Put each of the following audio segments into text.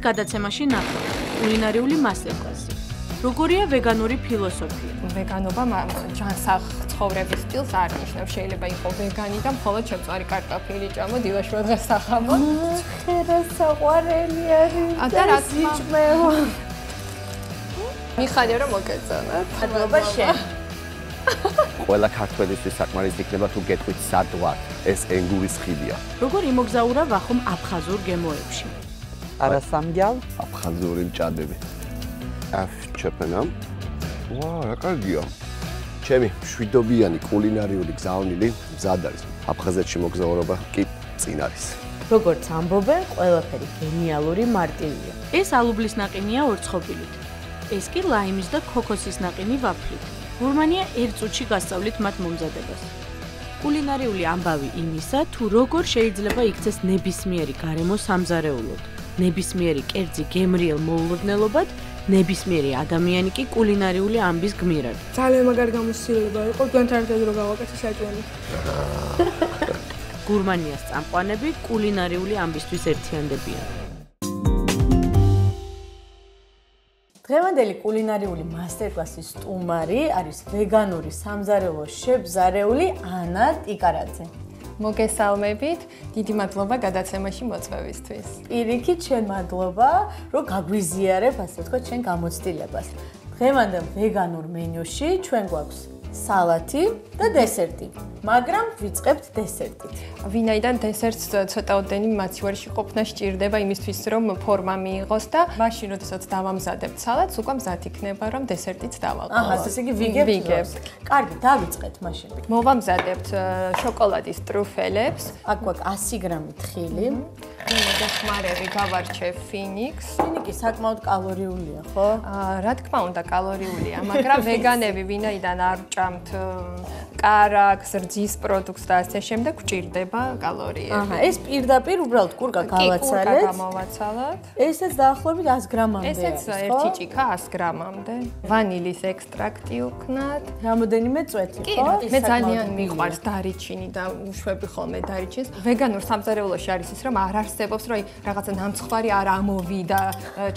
მას გადაცემაში ნახავთ კულინარიული მასტერკლასი. Როგორია ვეგანური ფილოსოფია? Ვეგანობა ჯანსაღ ცხოვრების სტილს არ ნიშნავს. შეიძლება იყოს ვეგანი და მხოლოდ შეწვარი კარტოფილი ჭამა დილაშუა დღეს სახამო. ხერა საყვარელი არის. და რა გიჭმევა? მიხარია რომ მოგეწონათ. მადლობა შენ. Ყველა ქართველისთვის საკმარისი იქნება თუ გეტყვით სად ვარ. ეს ენგურის ხილია. როგორ იმოგზაურა ვახომ აფხაზურ გემოებში? Арасамгял აფხაზური მჭადები. აფჩეპენამ. ვა, რა კარგია. ჩემი შვიდობიანი კულინარიული გზავნილი მზად არის. აფხაზეთში მოგზაურობა კი წინ არის. Როგორც ამბობენ, ყველაფერი გენიალური მარტივია. ეს ალუბლის ნაყინია ორცხობილით. ეს კი ლაიმის და ქოქოსის ნაყინი ვაფლით. Гурманია ერთ წუთში გასწავლით მათ მომზადებას. Კულინარიული ამბავი იმისა, თუ როგორ შეიძლება იქცეს ნებისმიერი გარემო სამზარეულოდ, ნებისმიერი კერძი გემრიელ მოულოდნელობად, ნებისმიერი ადამიანი კი კულინარიული ამბის გმირად. Ძალიან მაგარი გამოცდილება იყო, თქვენთან ერთად რო გავაკეთე საჭმელი. Гурмანიას წამყვანები კულინარიული ამბისთვის ერთიანდებიან. დღევანდელი კულინარიული მასტერკლასის სტუმარი არის ვეგანური სამზარეულოს შემზარეული ანა ტიკარაძე. მოგესალმებით, დიდი მადლობა გადაცემაში მოწვევისთვის. პირიქით შენ მადლობა, რომ გაგვიზიარებ, ასე ვთქვათ, შენ გამოცდილებას. დღევანდელ ვეგანურ მენიუში ჩვენ გვაქვს салати და დესერტი. მაგრამ ვიწყებთ დესერტით. ვინაიდან დესერტს ცოტაოდენი მაცივარში ყოფნა სჭირდება იმისთვის, რომ ფორმა მიიღოს და მაშინ, როდესაც დავამზადებთ салатს, უკვე მზად იქნება, რომ დესერტიც დავალყოთ. აჰა, ესე იგი ვიგებთ. კარგი, დავიწყეთ მაშინ. მოვამზადებთ შოკოლადის ტრუფელებს. აგვაქვს 100 გრამი თხილი. მოდახმარები გავარჩევ ფინიკს. ფინიკი საკმაოდ კალორიულია, ხო? რა თქმა უნდა, კალორიულია, მაგრამ ვეგანები ვინაიდან არ ჭამთ კარაქს, რძის პროდუქტს და ასე შემდეგ გვჭირდება კალორიები. აჰა, ეს პირდაპირ უბრალოდ კურკა გავაცალეთ. კურკა გამოვაცალოთ. ესეც დაახლოებით 100 გრამამდე. ესეც ერთი ჭიქა 100 გრამამდე. ვანილის ექსტრაქტი ვქნათ. რამოდენიმე წვეთი, ხო? მე ძალიან მიყვარს დარიჩინი და უშვები ხოლმე დარიჩინს. ვეგანურ სამზარეულოში არის ის, რომ არ არსებობს, რომ რაღაცა ნამცხვარი არ ამოვიდა,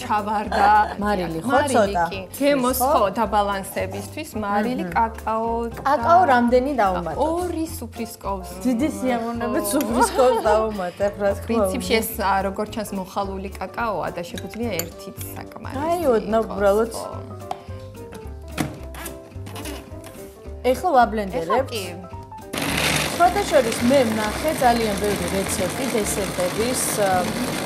ჩავარდა. მარილი ხო ცოტა? გემოს ხო დაბალანსებისთვის მარილი, კაკაო. კაკაო რამდენი დავუმატოთ? 2 სუფრისკოვს. დიდი სიამოვნებით სუფრისკოვს დავუმატებ, რა თქმა უნდა. პრინციპში ეს როგორც ჩანს მოხალული კაკაოა და შეგვიძლია ერთიც საკმარისი. აი, ოდნავ უბრალოდ. ეხლა ვაბლენდერებთ. კი. Შესაძლოა მე ვნახე ძალიან ბევრი რეცეპტი დესერტების,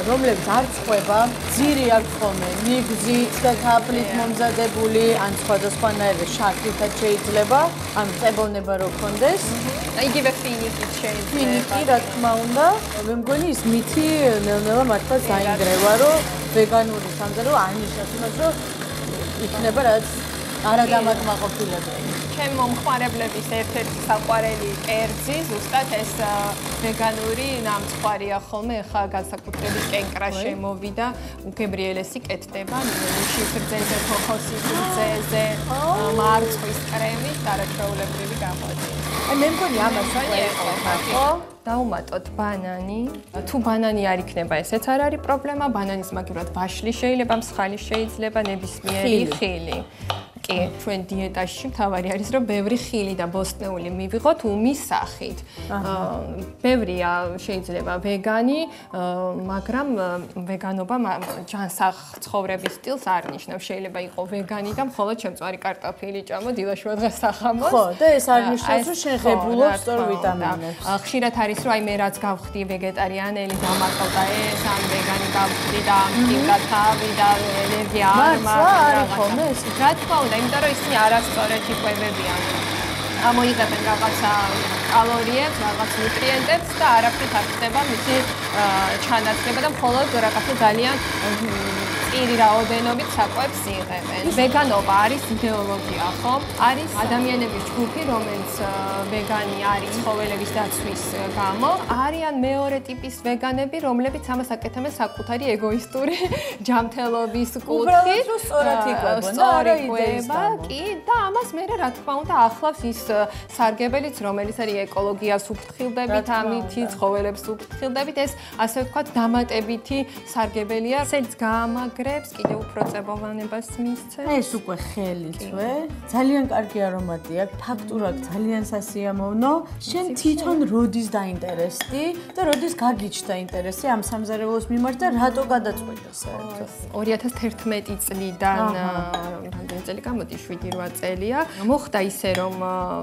რომლებიც არ წყვება, ძირი აქვს ხოლმე, მიგზით და თაფლით მომზადებული, ან სხვადასხვანაირად შაქრითაც შეიძლება, ან წებოვნება რო გქონდეს. იგივე ფინიკიც შეიძლება. ფინიკი, რა თქმა უნდა, მე მგონი ის მითი ნელ-ნელა მართლა დაინგრევა, რომ ვეგანური სამზარეულო ანიშნავს იმას, რომ იქნება რაც არადამაკმაყოფილებელი. ჩემ მომხმარებლების ერთ-ერთი საყვარელი კერძი, ზუსტად ეს ვეგანური ნამცხვარია ხოლმე, ხა განსაკუთრებით კენკრა შემოვიდა, უგემრიელესი კეთდება, შიფრძეზე, ქოქოსის რძეზე, მარცხვის კრემით დარაჩვეულებრივი გამოდის. აი, მე მგონი ამას ვეყავ, ხო? დავუმატოთ ბანანი. თუ ბანანი არ იქნება, ესეც არ არის პრობლემა. ბანანის მაგივრად ვაშლი შეიძლება, მსხალი შეიძლება, ნებისმიერი ხილი. კი, ჩვენ დიეტაში მთავარი არის, რომ ბევრი ხილი და ბოსტნეული მივიღოთ უმის სახით. ბევრია შეიძლება ვეგანი, მაგრამ ვეგანობა ჯანსაღ ცხოვრების სტილს არ ნიშნავს. შეიძლება იყოს ვეგანი და მხოლოდ შემწვარი კარტოფილი ჭამო დილაშუა დღეს სახამოს. ხო, და ეს არ ნიშნავს, რომ შენ ღებულობ სწორ ვიტამინებს. ხშირად არის რომ აი მე რაც გავხდი ვეგეტარიანელი დამართავდა ეს ან ვეგანი გავხდი და კიკათავი და ენერგია არ მაქვს. რა თქმა უნდა, იმიტომ რომ ისინი არასწორად იკვებებიან. ამოიღებენ რაღაცა კალორიებს, რაღაც ნუტრიენტებს და არაფრით არ ხდება მისი ჩანაცვლება და მხოლოდ რაღაცა ძალიან პირი რაოდენობით საკვებს იღებენ. Ვეგანობა არის იდეოლოგია, ხო? არის ადამიანების ჯგუფი, რომელიც ვეგანი არის ცხოველების დაცვის გამო. არიან მეორე ტიპის ვეგანები, რომლებიც ამას აკეთებენ საკუთარი ეგოისტური ჯანმრთელობის კუთხით. სწორი კვება, კი, და ამას მერე რა თქმა უნდა ახლავს ის სარგებელიც, რომელიც არის ეკოლოგიას უფრთხილდებით, ამით ცხოველებს უფრთხილდებით, ეს ასე ვთქვათ დამატებითი სარგებელია, რომელიც გაამაგრებს კიდევ უფრო წებოვანებას მისცემს. ეს უკვე ხელიცვე, ძალიან კარგი არომატი აქვს, ფაქტურა ძალიან სასიამოვნო. შენ თვითონ როდის დაინტერესდი და როდის გაგიჩნდა ინტერესი ამ სამზარეულოს მიმართ და რატო გადაწყვიტა საერთოდ? 2011 წლიდან, რამდენი წელი გამოდი 7-8 წელია. მოხდა ისე რომ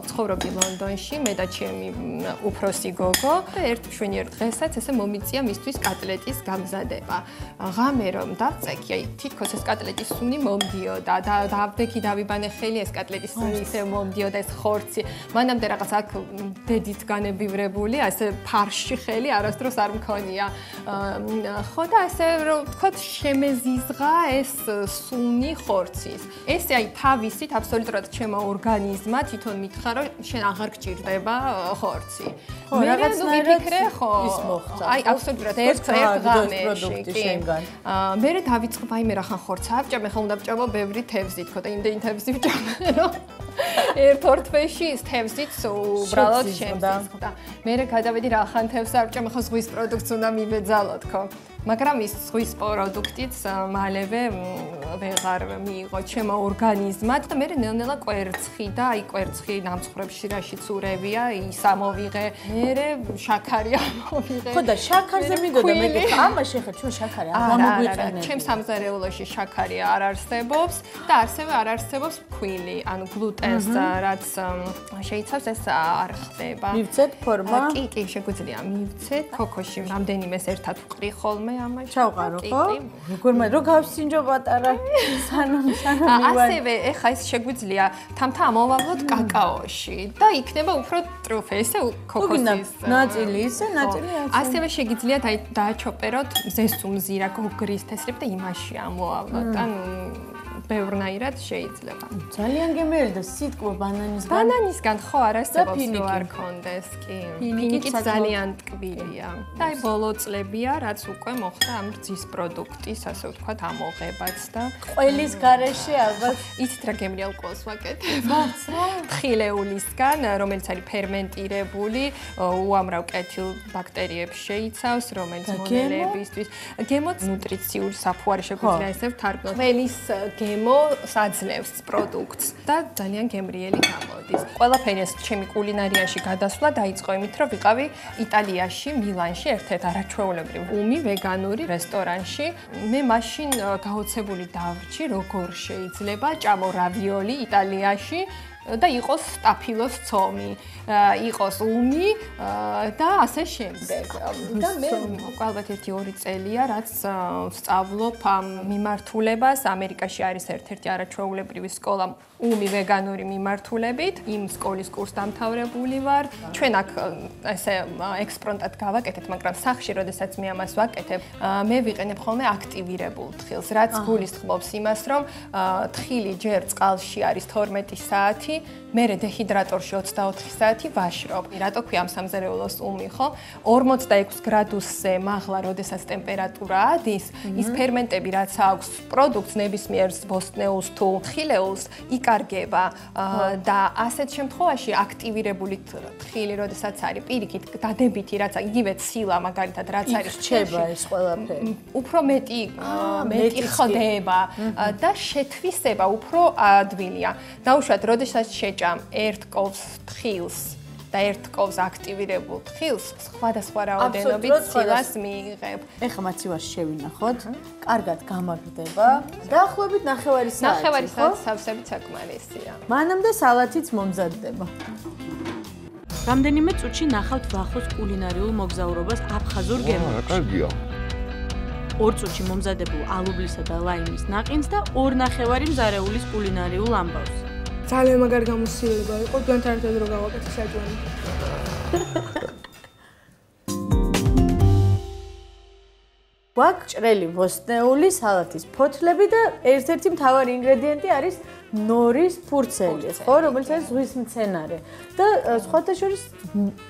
ცხოვრობდი ლონდონში, მე და ჩემი უფროსი გოგო და ერთ დღესაც ესე მომიწია მისთვის კატლეტის გამზადება. ღამე რომ დავწექი, აი თითქოს ეს კატლეტის სუნი მომდიოდა და დავდექი, დავიბანე ხელი, ეს კატლეტის სუნი ისე მომდიოდა, ეს ხორცი. მანამდე რაღაც აქ დედით განებივრებული, ასე ფარში ხელი არასდროს არ მქონია. ხო და ესე რომ თქვათ შემეზიზღა ეს სუნი ხორცის. ესე აი თავისით აბსოლუტურად ჩემო ორგანიზმა თვითონ მითხრა რომ შენ აღარ გჭირდება ხორცი. ხო რაღაც ვიფიქრე ხო ის მოხდა. აი აბსოლუტურად ერთ ღამეში კი. მერე დავიწყებ აი მე რახან ხორცს ავჭამ, ეხლა უნდა ვჭამო ბევრი თევზი თქო და იმდენი თევზი ვჭამე რომ ერთ-ერთ თევზში თევზიც უბრალოდ შემცირდა. მერე გადავედი რახან თევზს ავჭამ, ეხლა ზღვის პროდუქტს უნდა მივეძალო თქო. მაგრამ ის ზღვის პროდუქტიც მალევე ვეღარ მიიღო ჩემო ორგანიზმა და მე ნელ-ნელა კვერცხი და აი კვერცხი ნამსხვრევში რაშიც ურევია, ის ამოვიღე, მე შაქარი ამოვიღე. ხო და შაქარზე მიდოდა მე გითხა, ამაში ხა ჩვენ შაქარი არ გამოგვიყენებთ. ჩემ სამზარეულოში შაქარი არ არსებობს და ასევე არ არსებობს ფქვილი, ანუ გლუტენს რაც შეიცავს ეს არ ხდება. მივცეთ ფორმა? კი, შეგვიძლია მივცეთ. ქოქოში რამდენიმეს ერთად ვყრი ხოლმე. ჩავყარო ხო? გურმანია რო გავსინჯო პატარა სანამ მივარ. ასევე ეხა ეს შეგვიძლია თამთა ამოვავლოთ კაკაოში და იქნება უფრო ტრუფე, ესე ქოქოსის ნაწილი, ისე ნაწილი აქვს. ასევე შეგიძლია დააჩოპეროთ მზესუმზირა გოგრის თესლით და იმაში ამოვავლოთ. ანუ ბევრნაირად შეიძლება. ძალიან გემელი და სიტყვა ბანანისგან. ბანანისგან ხო არასდროს რო არ კონდეს, კი. ფინიკი ძალიან ტკბილია. და აი ბოლო წლებია, რაც უკვე მოხდა ამ რძის პროდუქტის, ასე ვთქვათ, ამოღებაც და ყველის გარეშე ალბათ ისეთ რა გემრიელ კვალს ვაკეთებ. თხილეულისგან, რომელიც არის ფერმენტირებული, უამრავ კეთილ ბაქტერიებს შეიცავს, რომელიც მონელეებისთვის გემოც ნუტრიციულ საფუარი შეგვიძლია ესე ვთარგმნოთ. ყველის მოსაძლევს პროდუქტს და ძალიან გემრიელი გამოდის. ყველაფერი ეს ჩემი კულინარიაში გადასვლა დაიწყო იმით, რომ ვიყავი იტალიაში, მილანში, ერთ-ერთ არაჩვეულებრივ უმი ვეგანური რესტორანში. მე მაშინ გაოცებული დავრჩი, როგორ შეიძლება ჭამო რავიოლი იტალიაში და იყოს სტაფილოს ცომი, იყოს უმი და ასე შემდეგ. და მე ალბათ 1-2 წელია, რაც სწავლობ ამ მიმართულებას. ამერიკაში არის ერთ-ერთი არაჩვეულებრივი სკოლა უმი ვეგანური მიმართულებით. იმ სკოლის კურსს დამთავრებული ვარ. ჩვენ აქ ესე ექსპრონტად გავაკეთეთ, მაგრამ სახში, როდესაც მე ამას ვაკეთებ, მე ვიყენებ ხოლმე აქტივირებულ თხილს, რაც გულისხმობს იმას, რომ თხილი ჯერ წყალში არის 12 საათი მე დეჰიდრატორში 24 საათი ვაშრობ. რატო ქვია ამ სამზარეულოს უმი, ხო? 46 გრადუსზე მაღლა, როდესაც ტემპერატურა ადის, ის ფერმენტები, რაც აქვს პროდუქტს, ნებისმიერ ბოსტნეულს თუ თხილეულს იკარგება და ასეთ შემთხვევაში აქტივირებული თხილი, როდესაც არის პირიქით დადებითი, რაც იგივე ცილა, მაგალითად, რაც არის ჩება ეს ყველაფერი. უფრო მეტი ხდება და შეთვისება უფრო ადვილია. დაუშვათ, როდესაც შეჭამ ერთ კვს თხილს და ერთ კვს აქტივირებულ თხილს სხვადასხვა რაოდენობით ცილას მიიღებ. ეხლა მათი ვარ შევინახოთ, კარგად გამაგრდება. დაახლოებით 9 საათი. 9 საათი სავსებით საკმარისია. მანამდე სალათიც მომზადდება. რამდენიმე წუთში ნახავთ ვახოს კულინარიულ მოგზაურობას აფხაზურ გემებში. 2 წუთში მომზადებულ ალუბლისა და ლაიმის ნაყინს და 2.5 მზარეულის კულინარიულ ამბავს. ძალიან მაგარი გამოსილება იყო, თქვენთან ერთად რო გავაკეთე საჭმელი. გვაქვს მოსნეული სალათის ფოთლები და ერთ-ერთი მთავარი ინგრედიენტი არის ნორის ფურცელი, ხო, რომელიც არის ზღვის მცენარე და სხვათა შორის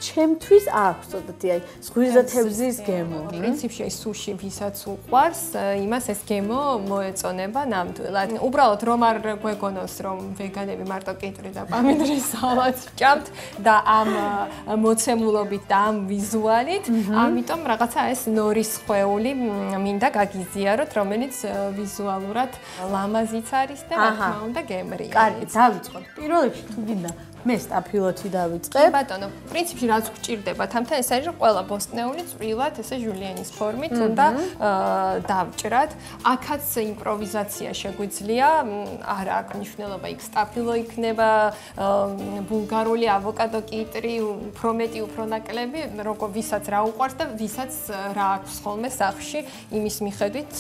ჩემთვის აქვს თორედ აი ზღვისა თევზის გემო. პრინციპში ეს სუში ვისაც უყვარს, იმას ეს გემო მოეწონება ნამდვილად. Უბრალოდ რომ არ გვეგონოს რომ ვეგანები მარტო კიტრი და პამინდრის სალათს ვჭამთ და ამ მოცემულობით და ამ ვიზუალით, ამიტომ რაღაცა ეს ნორის ხვეული მინდა გაგიზიაროთ, რომელიც ვიზუალურად ლამაზიც არის და რა თქმა უნდა გემრიელი. კარგი, დავიწყოთ. პირველ რიგში თუ გინდა მე სტაფილოთი დავიწყებ. ბატონო, პრინციპში რაც გჭირდებათ, ამიტომ ეს არის რომ ყველა ბოსტნეული წვრილად ესე ჟულიანის ფორმით უნდა დავჭრათ. აქაც იმპროვიზაცია შეგვიძლია, არა აქ მნიშვნელობა, იქ სტაფილო იქნება, ბულგარული ავოკადო კიტრი, უფრო მეტი, უფრო ნაკლები, როგორ ვისაც რა უყვარს და ვისაც რა აქვს ხოლმე სახში, იმის მიხედვით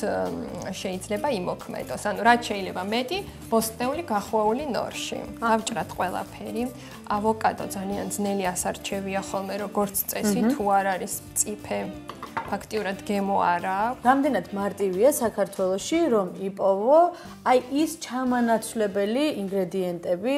შეიძლება იმოქმედოს. ანუ რაც შეიძლება მეტი ბოსტნეული გახვეული ნორში. დავჭრათ ყველაფერი. ავოკადო ძალიან ძნელი ასარჩევია ხოლმე, როგორც წესი, თუ არ არის წიფე, ფაქტიურად გემო არ აქვს. Რამდენად მარტივია საქართველოში, რომ იპოვო, აი ის ჩამანაცვლებელი ინგრედიენტები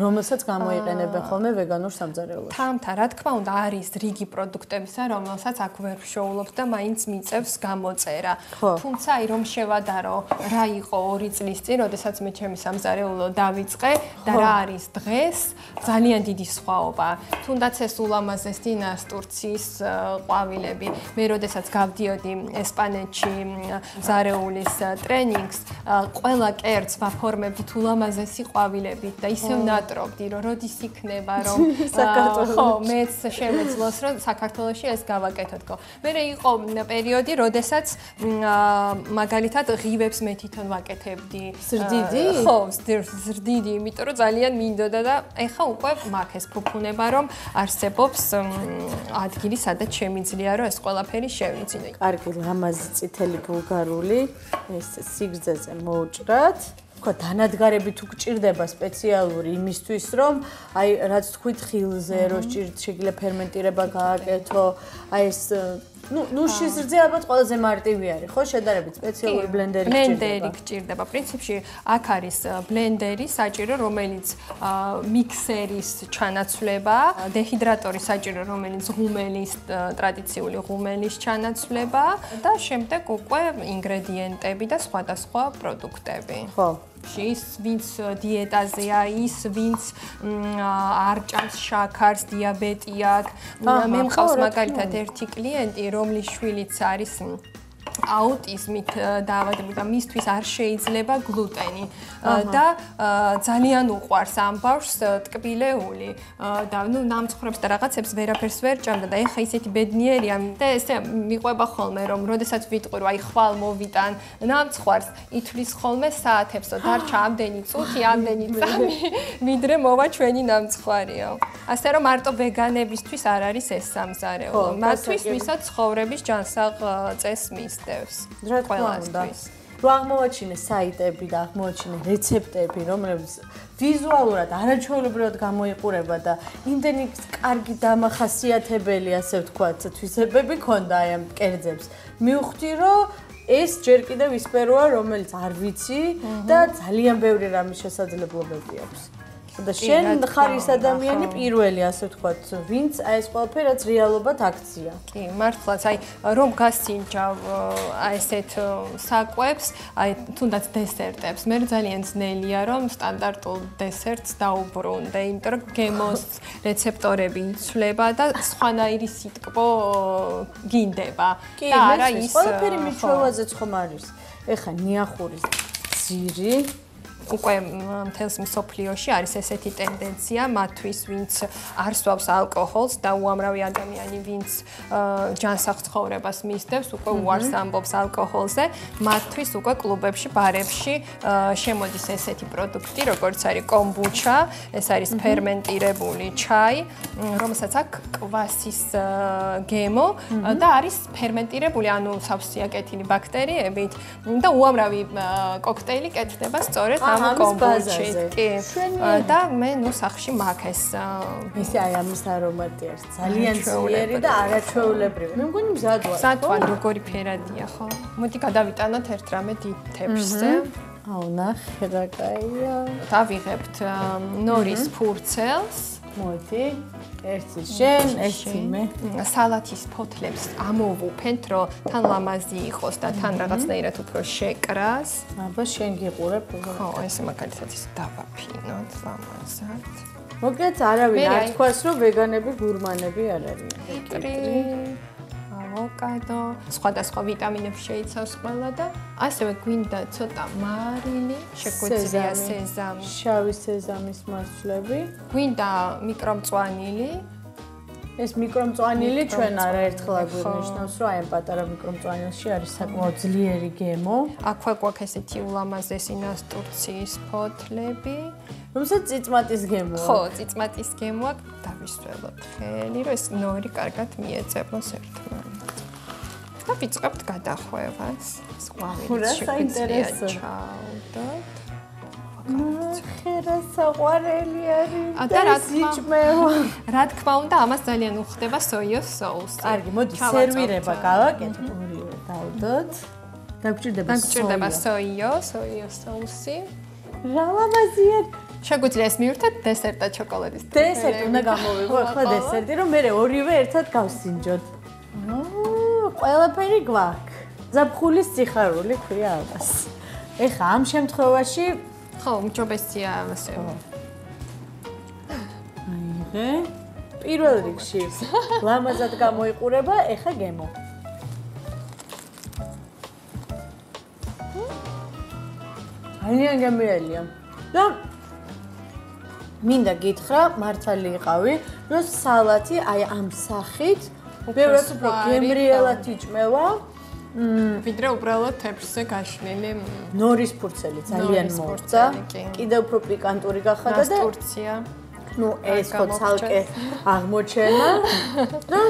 რომელსაც გამოიყენებენ ხოლმე ვეგანურ სამზარეულოში. Თამთა, რა თქმა უნდა, არის რიგი პროდუქტებისა, რომელსაც აქ ვერ ვშოულობთ და მაინც მიწევს გამოწერა. თუმცა, აი რომ შევადარო, რა იყო 2 წლის წინ, როდესაც მე ჩემი სამზარეულო დავიწყე და რა არის დღეს, ძალიან დიდი სხვაობა. Თუნდაც ეს ულამაზეს დინას ტურციის ყვავილები. მე როდესაც გავდიოდი ესპანეთში ზარეულის ტრენინგს, ყველა კერძს ვაფორმებდით ულამაზესი ყვავილებით და ისევ ტრობდი რომ როდის იქნება რომ ხო მეც შემეძლოს რომ საქართველოში ეს გავაკეთოთო. მე იყო პერიოდი, როდესაც მაგალითად ღივებს მე თვითონ ვაკეთებდი. ზრდიდი? ხო, ზრდიდი, იმიტომ რომ ძალიან მინდოდა და ეხა უკვე მაქვს ეს ფუფუნება რომ არსებობს ადგილი, სადაც შემიძლია რომ ეს ყველაფერი შევიძინო. კარგი, ლამაზი წითელი ბულგარული ეს სიგრძეზე მოუჭრათ. დანადგარები თუ გჭირდება სპეციალური იმისთვის რომ აი რაც თქვით ხილზე რო სჭირთ შეიძლება ფერმენტირება გააკეთო აი ეს ну შიზრძე ალბათ ყველაზე მარტივი არის ხო შედარებით სპეციალური ბლენდერი გჭირდება პრინციპში აქ არის ბლენდერი საჭირო რომელიც მიქსერის ჩანაცვლება დეჰიდრატორი საჭირო რომელიც ღუმელის ტრადიციული ღუმელის ჩანაცვლება და შემდეგ უკვე ინგრედიენტები და სხვადასხვა პროდუქტები ხო ის ვინც დიეტაზეა, ის ვინც არ ჭამს შაქარს, დიაბეტი აქვს. მე მყავს მაგალითად ერთი კლიენტი, რომლის შვილიც არის აუტიზმით დაავადებული და მისთვის არ შეიძლება გლუტენი და ძალიან უყვარს ამ ბავშვს ტკბილეული და ნუ ნამცხრებს და რაღაცებს ვერაფერს ვერ ჭამდა და ეხა ისეთი ბედნიერია და ესე მიყვება ხოლმე რომ როდესაც ვიტყვირო აი ხვალ მოვიტან ნამცხრს ითვლის ხოლმე საათებსო დარჩა ამდენი წუთი ამდენი წამი ვიდრე მოვა ჩვენი ნამცხვარიო ასე რომ მარტო ვეგანებისთვის არ არის ეს სამზარეულო მათთვის ვისაც ცხოვრების ჯანსაღ წესმის რა თქმა უნდა. Რა აღმოაჩინე საიტები და აღმოაჩინე რეცეპტები, რომლებიც ვიზუალურად არაჩვეულებრივად გამოიყურება და იმდენი კარგი დამახასიათებელი, ასე ვთქვათ, თვისებები ქონდა ამ კერძებს. მივხვდი, რომ ეს ჯერ კიდევ ის სფეროა, რომელიც არ ვიცი და ძალიან ბევრი რამის შესაძლებლობები აქვს. და შენ ხარ ის ადამიანი პირველი, ასე ვთქვათ, ვინც აი ეს ყველაფერი რაც რეალობად აქცია. კი, მართლაც, აი რომ გასინჯა აი ესეთ საკვებს, აი თუნდაც დესერტებს, მე ძალიან ძნელია რომ სტანდარტულ დესერტს დაუბრუნდე, იმიტომ რომ გემოს რეცეპტორები იცვლება და სხვანაირი სიტკბო გინდება. კი, არა ის ყველაფერი მიჩვევაზეც ხომ არის. ეხა ნიახურის ძირი უკვე მთელს მსოფლიოში არის ესეთი ტენდენცია მათთვის ვინც არ სვავს ალკოჰოლს და უამრავი ადამიანი ვინც ჯანსაღ ცხოვრებას მისდევს უკვე უარს ამბობს ალკოჰოლზე მათთვის უკვე კლუბებში ბარებში შემოდის ესეთი პროდუქტი როგორც არის კომბუჩა ეს არის ფერმენტირებული ჩაი რომელსაც აქ კვასის გემო და არის ფერმენტირებული ანუ სავსეა კეთილი ბაქტერიებით და უამრავი კოქტეილი კეთდება სწორედ ამ ამის ბაზაზე. კი. და მე ნუ სახში მაქვს ეს ისე აი ამის არომატია, ძალიან ძლიერი და არაჩვეულებრივი. მე მგონი მზად ვარ. სათვალე როგორი ფერადია, ხო? მოდი გადავიტანოთ ერთ რამე დიდ თეფშზე. აუ ნახე რა კაია. დავიღებთ ნორის ფურცელს. Მოდი. ერთი შენ, ერთი მე. Салатის ფოთლებს ამოვუფენთ, რომ თან ლამაზი იყოს და თან რაღაცნაირად უფრო შეკრას. აბა შენ გიყურებ. ხო, ესე მაგალითად ის დავაფინოთ ლამაზად. მოკლედ არავინ არ თქვას, რომ ვეგანები გურმანები არ არიან. კიტრი, ავოკადო, სხვადასხვა ვიტამინებს შეიცავს ყველა და ასევე გვინდა ცოტა მარილი, შეგვეძლია სეზამი, შავი სეზამის მარცვლები, გვინდა მიკრომწვანილი. ეს მიკრომწვანილი ჩვენ არაერთხელ გვნიშნავს, რომ აი ამ პატარა მიკრომწვანილში არის საკმაოდ ძლიერი გემო. აქვე გვაქვს ესეთი ულამაზესი ნასტურციის ფოთლები, რომელსაც წიწმატის გემოა. ხო, წიწმატის გემოა. დავისველოთ ხელი, რომ ეს ნორი კარგად მიეწებოს ერთმანეთს. და ვიწყებთ გადახვევას. სკვალიც შეგვიძლია ჩავდოთ. ნახე რა საყვარელი არის. და რა თქმა უნდა, ამას ძალიან უხდება სოიო სოუსი. კარგი, მოდი სერვირება გავაკეთოთ, ორივე დავდოთ. დაგჭირდება სოიო სოუსი. რა ლამაზია. შეგვიძლია ეს მივირთოთ დესერტად ჩოკოლადის. დესერტი უნდა გამოვიღო, ახლა დესერტი, რომ მე ორივე ერთად გავსინჯოთ. ყველაფერი გვაქვს. ზაფხულის სიხარული ქვია ამას. ეხა ამ შემთხვევაში ხო, მჯობესია ასე. აიღე. პირველ რიგში ლამაზად გამოიყურება ეხა გემო. ძალიან გემრიელია. და მინდა გითხრა, მართალი იყავი, რომ салатი აი ამ სახით ბევრად უფრო გემრიელად იჭმევა, ვიდრე უბრალოდ თეფშზე გაშლილი ნორის ფურცელი ძალიან მოუწა. კიდევ უფრო პიკანტური გახადა და ნასტურცია. ნუ ეს ხო ცალკე აღმოჩენა და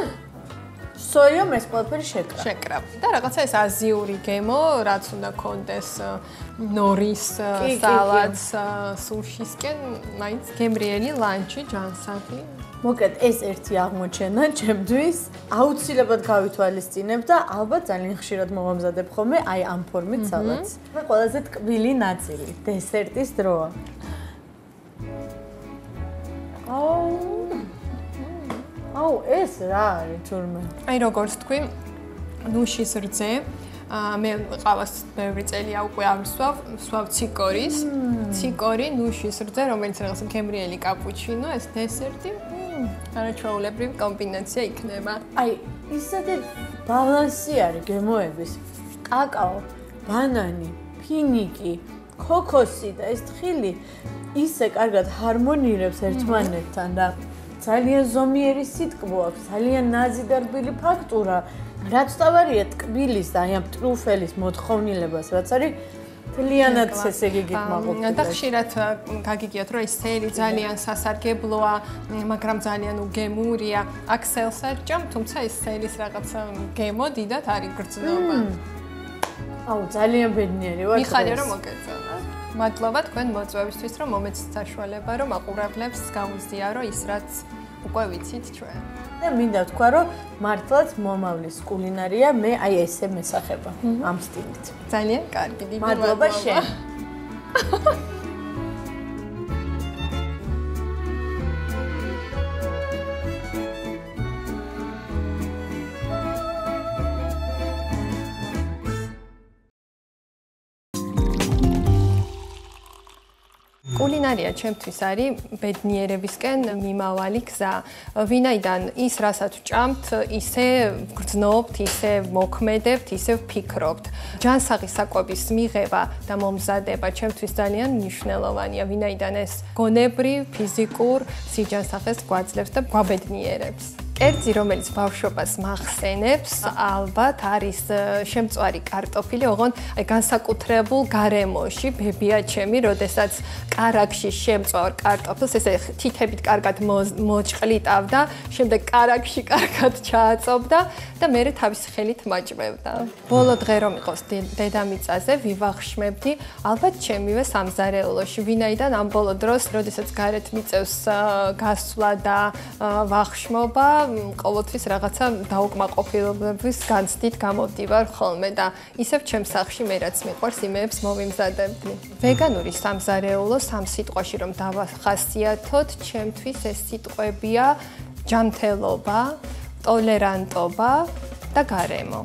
სოიო მეს ყველაფერი შეკრა. და რაღაცა ეს აზიური გემო, რაც უნდა კონდეს ნორის салатს სუშისკენ, მაინც გემრიელი ლანჩი ჯანსაღი. მოკლედ ეს ერთი აღმოჩენა ჩემთვის. აუცილებლად გავითვალისწინებ და ალბათ ძალიან ხშირად მოვამზადებ ხოლმე აი ამ ფორმით салатს. და ყველაზე ტკბილი ნაწილი დესერტის დროა. აუ, ეს რა არის თურმე? აი როგორც თქვი, ნუშის რძე, მე ყავას ბევრი წელია უკვე ამსვავ, ვსვავ ციკორის. ციკორი, ნუშის რძე, რომელიც რაღაცა გემრიელი კაპუჩინო, ეს დესერტი, არაჩვეულებრივი კომბინაცია იქნება. აი, ისეთი ბალანსი არის გემოების. კაკაო, ბანანი, ფინიკი, ქოქოსი და ეს თხილი ისე კარგად ჰარმონირებს ერთმანეთთან და ძალიან ზომიერი სიტკბო აქვს, ძალიან ნაზიდარბილი ფაქტურა. რაც თავარია ტკბილის და ამ ტრუფელის მოთხოვნილებას, რაც არის ძალიანაც ესე იგი გიმაღოთ. და ხშირად გაგიგიათ, რომ ეს სერი ძალიან სასარგებლოა, მაგრამ ძალიან უგემურია. აქ სელს არ ჭამ, თუმცა ეს სერის რაღაცა გემო დიდად არის გრძნობა. აუ, ძალიან ბედნიერი ვარ. მიხარია რომ მოგეწონა. მადლობა თქვენ მოწვევისთვის, რომ მომეცით საშუალება, რომ აყურებლებს გავუზიარო ის, რაც უკვე ვიცით ჩვენ. და მინდა თქვა, რომ მართლაც მომავლის კულინარია მე აი ესე მესახება ამ სტილით. ძალიან კარგი, დიდი მადლობა შენ. კულინარია ჩემთვის არის ბედნიერებისკენ მიმავალი გზა. ვინაიდან ის რასაც ვჭამთ, ისე გრძნობთ, ისე მოქმედებთ, ისე ვფიქრობთ. ჯანსაღის საკვების მიღება და მომზადება ჩემთვის ძალიან მნიშვნელოვანია, ვინაიდან ეს გონებრივ, ფიზიკურ სიჯანსაღეს გვაძლევს და გვაბედნიერებს. ერთი რომელიც ბავშვობას მახსენებს ალბათ არის შემწვარი კარტოფილი, ოღონ აი განსაკუთრებულ გარემოში ბებია ჩემი, როდესაც კარაქში შემწვარ კარტოფილს ესე თითებით კარგად მოჭყლიტავდა, შემდეგ კარაქში კარგად ჩააწობდა და მერე თავისი ხელით მაჭმევდა. Ბოლო დღე რომ იყოს დედამიწაზე ვივახშმებდი ალბათ ჩემივე სამზარეულოში, ვინაიდან ამ ბოლო დროს, როდესაც გარეთ მიწევს გასვლა და ვახშმობა ყოველთვის რაღაცა დაუკმაყოფილებლების განცდით გამოვდივარ ხოლმე და ისევ ჩემ სახლში მე რაც მიყვარს იმეებს მომიმზადებდი. Ვეგანური სამზარეულო სამ სიტყვაში რომ დავახასიათოთ, ჩემთვის ეს სიტყვებია ჯანმრთელობა, ტოლერანტობა და გარემო.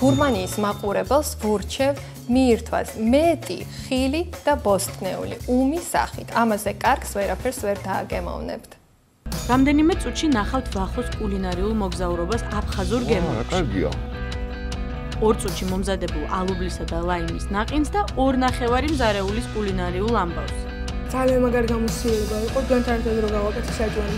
გურმანიის მაყურებელს ვურჩევ მიირთვას მეტი ხილი და ბოსტნეული უმის სახით. ამაზე კარგს ვერაფერს ვერ დააგემოვნებთ. Რამდენიმე წუთში ნახავთ ვახოს კულინარიულ მოგზაურობას აფხაზურ გემოებში. 2 წუთში მომზადებულ ალუბლისა და ლაიმის ნაყინს და 2.5 მზარეულის კულინარიულ ამბავს. ძალიან მაგარი გამოსილება იყო, თქვენთან ერთად რო გავაკეთე საჭმელი.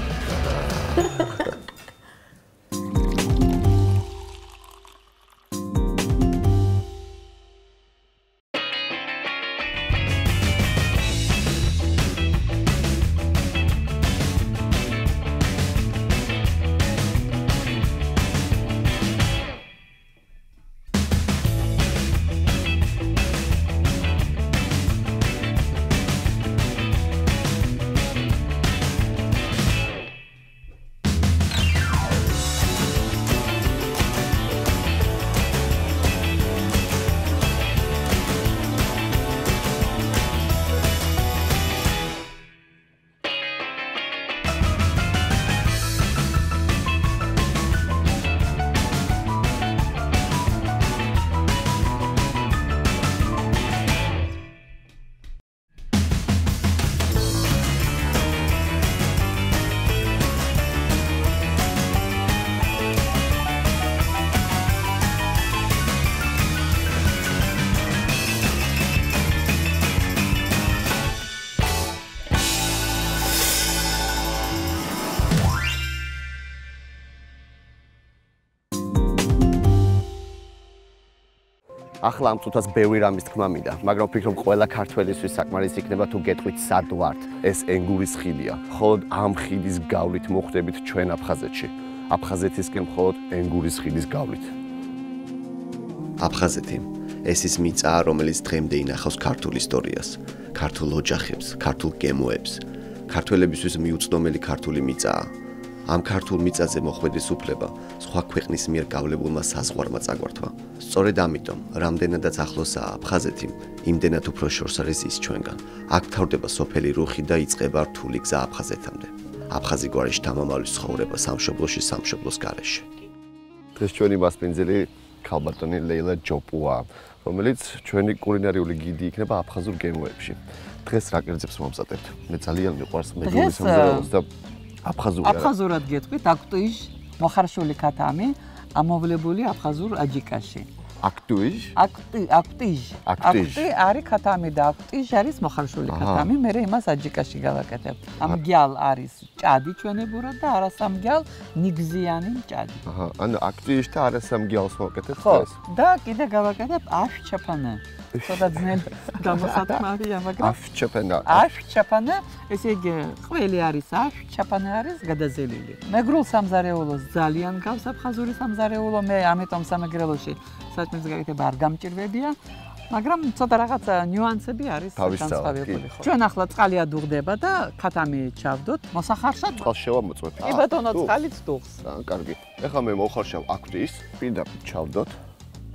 ახლა ამ წუთას ბევრი რამის თქმა მინდა, მაგრამ ვფიქრობ ყველა ქართველისთვის საკმარისი იქნება თუ გეტყვით სად ვართ. ეს ენგურის ხილია. მხოლოდ ამ ხილის გავლით მოხვდებით ჩვენ აფხაზეთში. აფხაზეთისკენ მხოლოდ ენგურის ხილის გავლით. აფხაზეთი ეს ის მიწაა, რომელიც დღემდე ინახავს ქართულ ისტორიას, ქართულ ოჯახებს, ქართულ გემოებს. ქართველებისთვის მიუცნობელი ქართული მიწაა. ამ ქართულ მიწაზე მოხვედრის უფლება სხვა ქვეყნის მიერ გავლებულმა საზღვარმა წაგვართვა. სწორედ ამიტომ, რამდენადაც ახლოსაა აფხაზეთი, იმდენად უფრო შორს არის ის ჩვენგან. აქ თავდება სოფელი რუხი და იწყება რთული გზა აფხაზეთამდე. აფხაზი გვარის თამამალის ცხოვრება სამშობლოში, სამშობლოს გარეშე. დღეს ჩვენი მასპინძელი ქალბატონი ლეილა ჯოპუა, რომელიც ჩვენი კულინარიული გიდი იქნება აფხაზურ გემოებში. დღეს რა კერძებს მომზადებთ? მე ძალიან მიყვარს მეგობრების სამზარეულოს და აფხაზურად გეტყვით, აქტუიჟ მოხარშული ქათამი, ამოვლებული აფხაზურ აჯიკაში. აქტუიჟ? აქტუიჟ. აქტი არის ქათამი და აქტუიჟ არის მოხარშული ქათამი, მე იმას აჯიკაში გავაკეთებ. ამგიალ არის ჭადი ჩვენებურად და არასამგიალ ნიგზიანი ჭადი. აჰა, ანუ აქტუიჟ და არასამგიალს მოვაკეთებ დღეს. და კიდე გავაკეთებ აფჩაფანა. სადაც გამოსათმარია, მაგრამ აფჩაფანა. აფჩაფანა, ესე იგი, ყველი არის აფჩაფანა არის გადაზელილი. მეგრულ სამზარეულოს ძალიან გავს აფხაზური სამზარეულო, მე ამიტომ სამეგრელოში საჭმელს გაკეთება არ გამჭირვებია, მაგრამ ცოტა რაღაცა ნიუანსები არის განსხვავებული. ჩვენ ახლა წყალი ადუღდება და ქათამი ჩავდოთ, მოსახარშად წყალს შევამოწმებთ. კი ბატონო, წყალიც დუღს. კარგი. ეხლა მე მოხარშავ აქტის, პირდაპირ ჩავდოთ.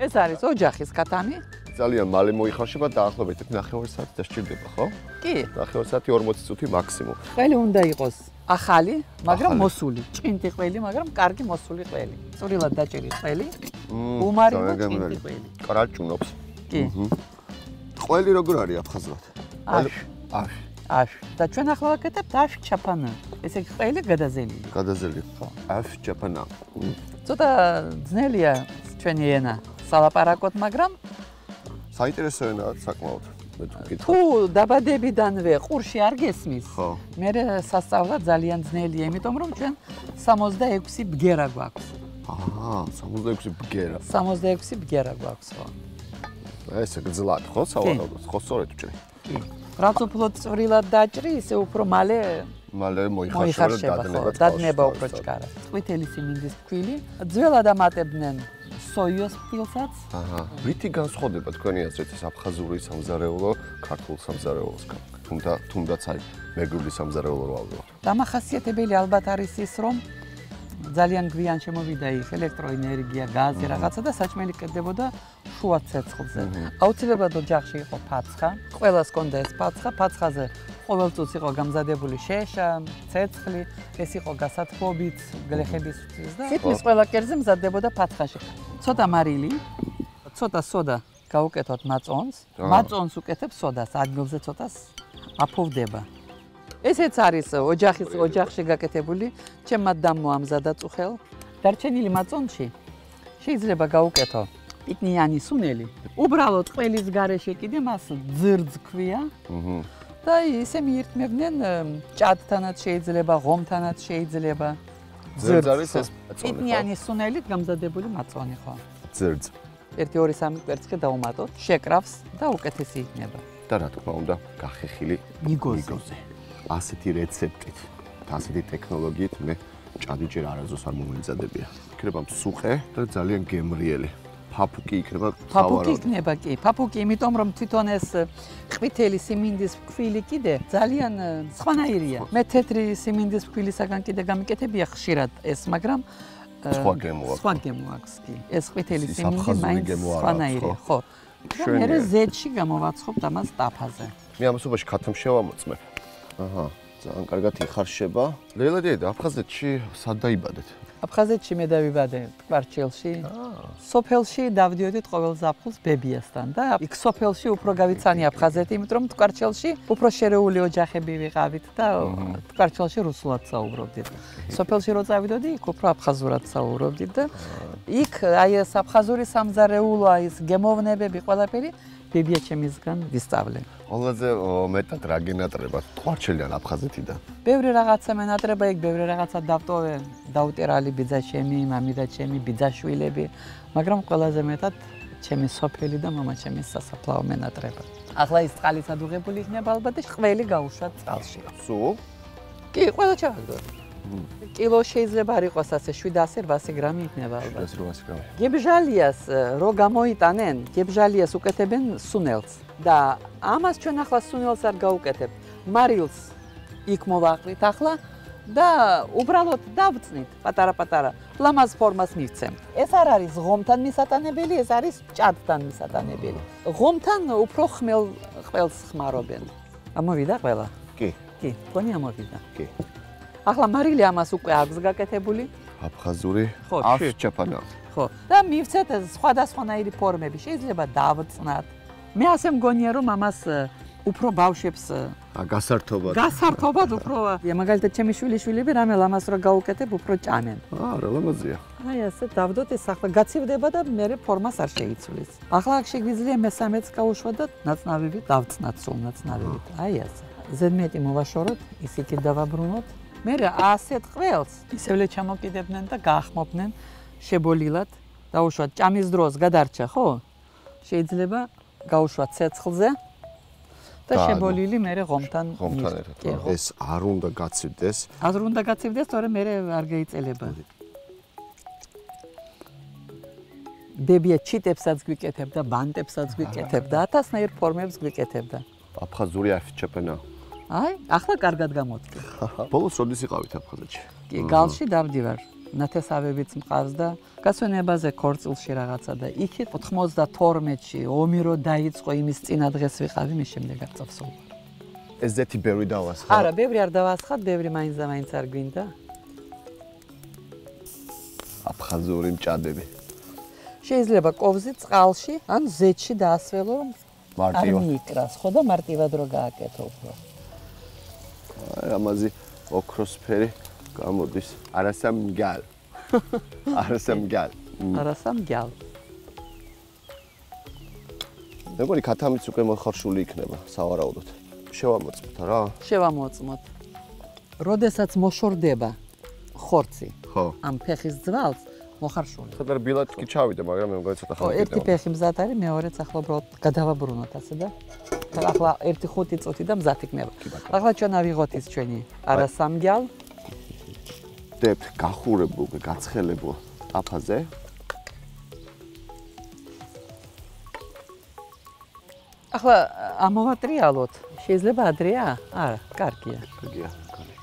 ეს არის ოჯახის ქათამი. ძალიან მალე მოიხარშება დაახლოებით 9 საათი დასჭირდება, ხო? კი. 9 საათი 40 წუთი მაქსიმუმ. ყველი უნდა იყოს ახალი, მაგრამ მოსული. ჭინტი ყველი, მაგრამ კარგი მოსული ყველი. წვრილად დაჭერი ყველი. უმარი და ჭინტი ყველი. კრაჭუნობს. კი. ყველი როგორ არის აფხაზურად? აშ. და ჩვენ ახლა ვაკეთებთ აშ ჩაფანა. ესე იგი ყველი გადაზელილი. გადაზელილი, ხო. აშ ჩაფანა. ცოტა ძნელია ჩვენი ენა. სალაპარაკოთ, მაგრამ საინტერესო ენაა საკმაოდ. თუ დაბადებიდანვე ყურში არ გესმის მე სასწავლა ძალიან ძნელია იმიტომ რომ ჩვენ 66 ბგერა გვაქვს აჰა 66 ბგერა 66 ბგერა გვაქვს ხო ესე გძლად ხო სავალალოდ ხო სწორედ უჭრი რაც უფრო წვრილად დაჭრი ისე უფრო მალე მალე მოიხარშება დადნება დადნება უფრო ჭკარა ყვითელი სიმინდის ფქვილი ძველად ამატებდნენ სოიას პილსაც აჰა რითი განსხვავდება თქვენი ასეთი აფხაზური სამზარეულო ქართულ სამზარეულოსგან თუნდაც აი მეგრული სამზარეულო რო ავდივარ დამახასიათებელი ალბათ არის ის რომ ძალიან გვიან შემოვიდა ის ელექტროენერგია გაზი რაღაცა და საჭმელი კეთდებოდა შუა ცეცხლზე აუცილებლად ოჯახში იყო ფაცხა ყველას ჰქონდა ეს ფაცხა ფაცხაზე ყოველწუთს იყო გამზადებული შეშა ცეცხლი ეს იყო გასათბობით გლეხების და თითქმის ყველა კერძზე მზადდებოდა ფაცხაში ცოტა მარილი ცოტა სოდა გაუკეთოთ მაწონს მაწონს უკეთებს სოდას ადგილზე ცოტას აფოვდება ესეც არის ოჯახში გაკეთებული ჩემმა დამო ამზადა წუხელ დარჩენილი მაწონში შეიძლება გაუკეთო პიტნიანი სუნელი უბრალოდ ყველის გარეშე კიდე მას ძირძ ქვია და ისე მიირთმევდნენ ჭადთანაც შეიძლება ღომთანაც შეიძლება ძირძ არის ეს პიტნიანი სუნელით გამზადებული მაწონი ხო ძირძ 1-2-3 კვერცხი დაუმატოთ შეკრავს და უკეთესი იქნება და რა თქმა უნდა გახეხილი მიგოზე ასეთი რეცეპტით, ასეთი ტექნოლოგიით მე ჭადი ჯერ არაზოს არ მომემზადებია. იქნება მსუხე და ძალიან გემრიელი. ფაფუკი იქნება თავარად. ფაფუკი იქნება კი. ფაფუკი იმიტომ რომ თვითონ ეს ყვითელი სიმინდის ფქვილი კიდე ძალიან სხვანაირია. მე თეთრი სიმინდის ფქვილისაგან კიდე გამიკეთებია ხშირად ეს, მაგრამ სხვა გემო აქვს. სხვა გემო აქვს კი. ეს ყვითელი სიმინდი მაინც სხვანაირია, ხო? და მე ზეთში გამოვაცხობ ამას ტაფაზე. მე ამას უბაში ქათამ შევამოწმე. აჰა, ძალიან კარგად იხარშება. ლელა დედა, აფხაზეთში სად დაიბადეთ? აფხაზეთში მე დავიბადე, კვარჩელში. სოფელში დავდიოდით ყოველს აფხაზ ბებიასთან და იქ სოფელში უფრო გავიცანი აფხაზეთი, იმიტომ რომ კვარჩელში უფრო შერეული ოჯახები ვიყავით და კვარჩელში რუსულად საუბრობდით. სოფელში რო წავიდოდი, იქ უფრო აფხაზურად საუბრობდით და იქ აი ეს აფხაზური სამზარეულო, აი ეს გემოვნებები ყველაფერი ბებია ჩემისგან ვისწავლე. ყველაზე მეტად რა გენატრება კვარჩელიდან აფხაზეთიდან? ბევრი რაღაცა მენატრება იქ, ბევრი რაღაცა დავტოვე, დაუტერალი ბიძაშემი, მამიდაჩემი, ბიძაშვილები, მაგრამ ყველაზე მეტად ჩემი სოფელი და მამაჩემის სასაფლაო მენატრება. ახლა ის წყალისად უღებული იქნება ალბათ და ყველი გაუშვათ წყალში. სულ? კი, ყველა ჩააგდო. კილო შეიძლება არ იყოს ასე 700-800 გრამი იქნება ალბათ. 700-800 გრამი. გებჟალიას რო გამოიტანენ, გებჟალიას უკეთებენ სუნელს და ამას ჩვენ ახლა სუნელს არ გავუკეთებ. მარილს იქ მოვაყრით ახლა და უბრალოდ დავწნით პატარა-პატარა ლამაზ ფორმას მივცემთ. ეს არ არის ღომთან მისატანებელი, ეს არის ჭადთან მისატანებელი. ღომთან უფრო ხმელ ყველს ხმარობენ. ამოვიდა ყველა? კი. კი, გონი ამოვიდა. კი. ახლა მარილი ამას უკვე აქვს გაკეთებული. აფხაზური აფშეფანა. ხო. და მივცეთ სხვადასხვანაირი ფორმები. შეიძლება დავწნათ. მე ასე მგონია რომ ამას უფრო ბავშვებს გასართობად. გასართობად უფრო მაგალითად ჩემი შვილიშვილები რამე ამას რო გაუკეთებ უფრო ჭამენ. რა ლამაზია. აი ასე დავდოთ ეს ახლა გაცივდება და მე ფორმას არ შეიცვლის. ახლა აქ შეგვიძლია მესამეც გავუშვა და ნაცნავები დავწნათ სულ ნაცნავებით. აი ასე. ზედმეტი მოვაშოროთ, ისიც დავაბრუნოთ. მე ასეთ ყველს ისევ ჩამოკიდებდნენ და გაახმობდნენ შებოლილად დაუშვათ ჭამის დროს გადარჩა ხო შეიძლება გაუშვათ ცეცხლზე და შებოლილი მე ღომთან ეს არ უნდა გაცივდეს არ უნდა გაცივდეს თორემ მე არ გაიწელება ბებია ჩიტებსაც გვიკეთებ და ბანტებსაც გვიკეთებ და ათასნაირ ფორმებს გვიკეთებ და აფხაზური აფჩეპენა აი, ახლა კარგად გამოვიდი. ბოლოს როდის იყავით აფხაზეთში? კი, გალში დავდივარ. ნათესავებიც მყავს და გასვენებაზე ქორწილში რაღაცა და იქით 92-ში ომი რო დაიწყო, იმის წინა დღეს ვიყავი, მის შემდეგ არ წავსულვარ. ეს ზეთი ბევრი დავასხა? არა, ბევრი არ დავასხა, ბევრი მაინც და მაინც არ გვინდა. აფხაზური მჭადები. შეიძლება კოვზი წყალში ან ზეთში დაასველო, რომ არ მიიკრას, ხო და მარტივად რო გააკეთო უფრო. ამაზე ოქროსფერი გამოდის. არასამგალ. არასამგალ. არასამგალ. Mebori katamits uke moxarshuli ikneba savaraudat. Shevamotsmot ara. Shevamotsmot. Rodesats moshordeba xortsi. Ho. Am pexis dzvals moxarshuli. Sadar bilatski chavida, magram memgari tsota xali. Ho, erti pexi mzat ari, meore tsakla brot gadavabrunot ase da. Tsakla erti xoti tsoti da mzat ikneba. Agla chon avigot is cheni ara samgyal. Debt gaxurebu uke gatsxelebu apaze. Ახლა ამოვატრიალოთ. Შეიძლება ადრეა? არა, კარგია. კარგია, კარგი.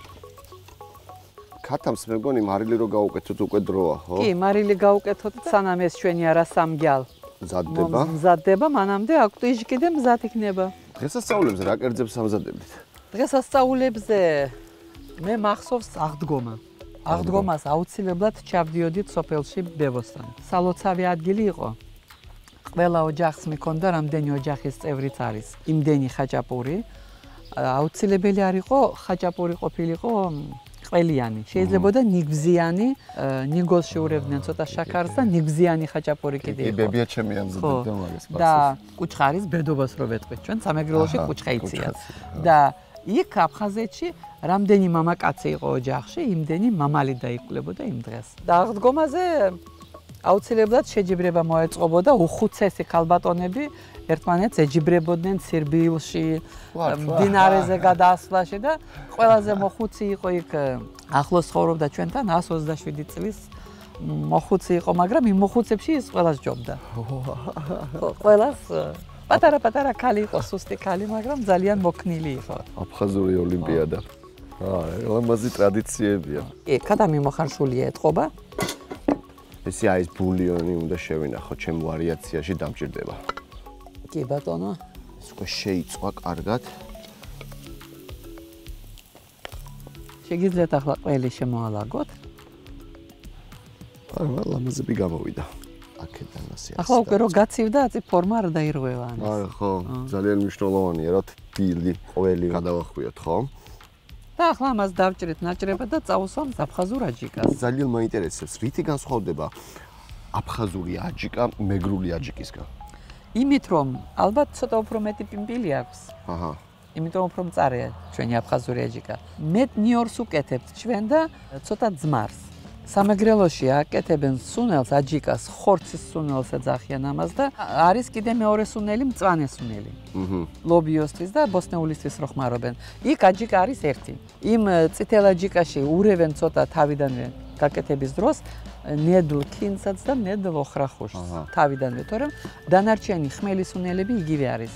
ქათამს მე მგონი მარილი რო გაუკეთოთ უკვე დროა, ხო? კი, მარილი გაუკეთოთ, სანამ ეს ჩვენი არასამგალ მზადდება. მზადდება, მანამდე აქტუიჟი კიდე მზად იქნება. დღესასწაულებზე რა კერძებს ამზადებით? დღესასწაულებზე მე მახსოვს აღდგომა. აღდგომას აუცილებლად ჩავდიოდით სოფელში ბევოსთან. სალოცავი ადგილი იყო. Ყველა ოჯახს მიქონდა რამდენი ოჯახის წევრიც არის. Იმდენი ხაჭაპური. Აუცილებელი არ იყო ხაჭაპური ყოფილიყო ყველიანი. შეიძლებოდა ნიგბზიანი, ნიგოლში ურევდნენ ცოტა შაქარს და ნიგბზიანი ხაჭაპური კიდე იყო. იბებია ჩემი ამზადებდა მაგას პასუხს. და კუჩხარის ბედობას რო ვეტყვით, ჩვენ სამეგრელოში კუჩხა იციან. და იქ აფხაზეთში რამდენი მამაკაცი იყო ოჯახში, იმდენი მამალი დაიკლებოდა იმ დღეს. და აღდგომაზე აუცილებლად შეჯიბრება მოეწყობოდა უხუცესი ქალბატონები ერთმანეთს ეჯიბრებოდნენ სირბილში, დინარეზე გადაასვლაში და ყველაზე მოხუცი იყო იქ ახლოს ცხოვრობდა ჩვენთან 127 წლის მოხუცი იყო, მაგრამ იმ მოხუცებში ის ყველას ჯობდა. ყველას პატარა-პატარა ქალი იყო, სუსტი ქალი, მაგრამ ძალიან მოქნილი იყო. აფხაზური ოლიმპიადა. აა, ამაზე ტრადიციებია. კი, კადამი მოხარშული ეთყობა. Ეს არის ბულიონი, უნდა შევინახო, ჩემ ვარიაციაში დამჭირდება. კი ბატონო, ეს უკვე შეიწვა კარგად. შეგიძლიათ ახლა ყველი შემოალაგოთ. არა, მალე ამაზები გამოვიდა. აქედან ასე. ახლა უკვე რო გაცივდა, აწი ფორმა არ დაირღვევა ამას. არა, ხო, ძალიან მნიშვნელოვანია, რომ თბილი ყველი გადავახვიოთ, ხო? და ახლა მას დავჭრეთ ნაჭრება და წავუსვამთ აფხაზურ აჯიკას. ძალიან მაინტერესებს, რითი განსხვავდება აფხაზური აჯიკა მეგრული აჯიკისგან? იმით რომ ალბათ ცოტა უფრო მეტი პიმპილი აქვს. აჰა. იმიტომ უფრო მწარეა ჩვენი აფხაზური აჯიკა. მეტ ნიორს უკეთებთ ჩვენ და ცოტა ძმარს. სამეგრელოში აკეთებენ სუნელს, აჯიკას, ხორცის სუნელს ეძახიან ამას და არის კიდე მეორე სუნელი, მწვანე სუნელი. ლობიოსთვის და ბოსნეულისთვის რო ხმარობენ. იქ აჯიკა არის ერთი. იმ წითელ აჯიკაში ურევენ ცოტა თავიდანვე გაკეთების დროს ნედლ ქინსაც და ნედლ ოხრახუშს თავიდანვე, თორემ დანარჩენი ხმელი სუნელები იგივე არის.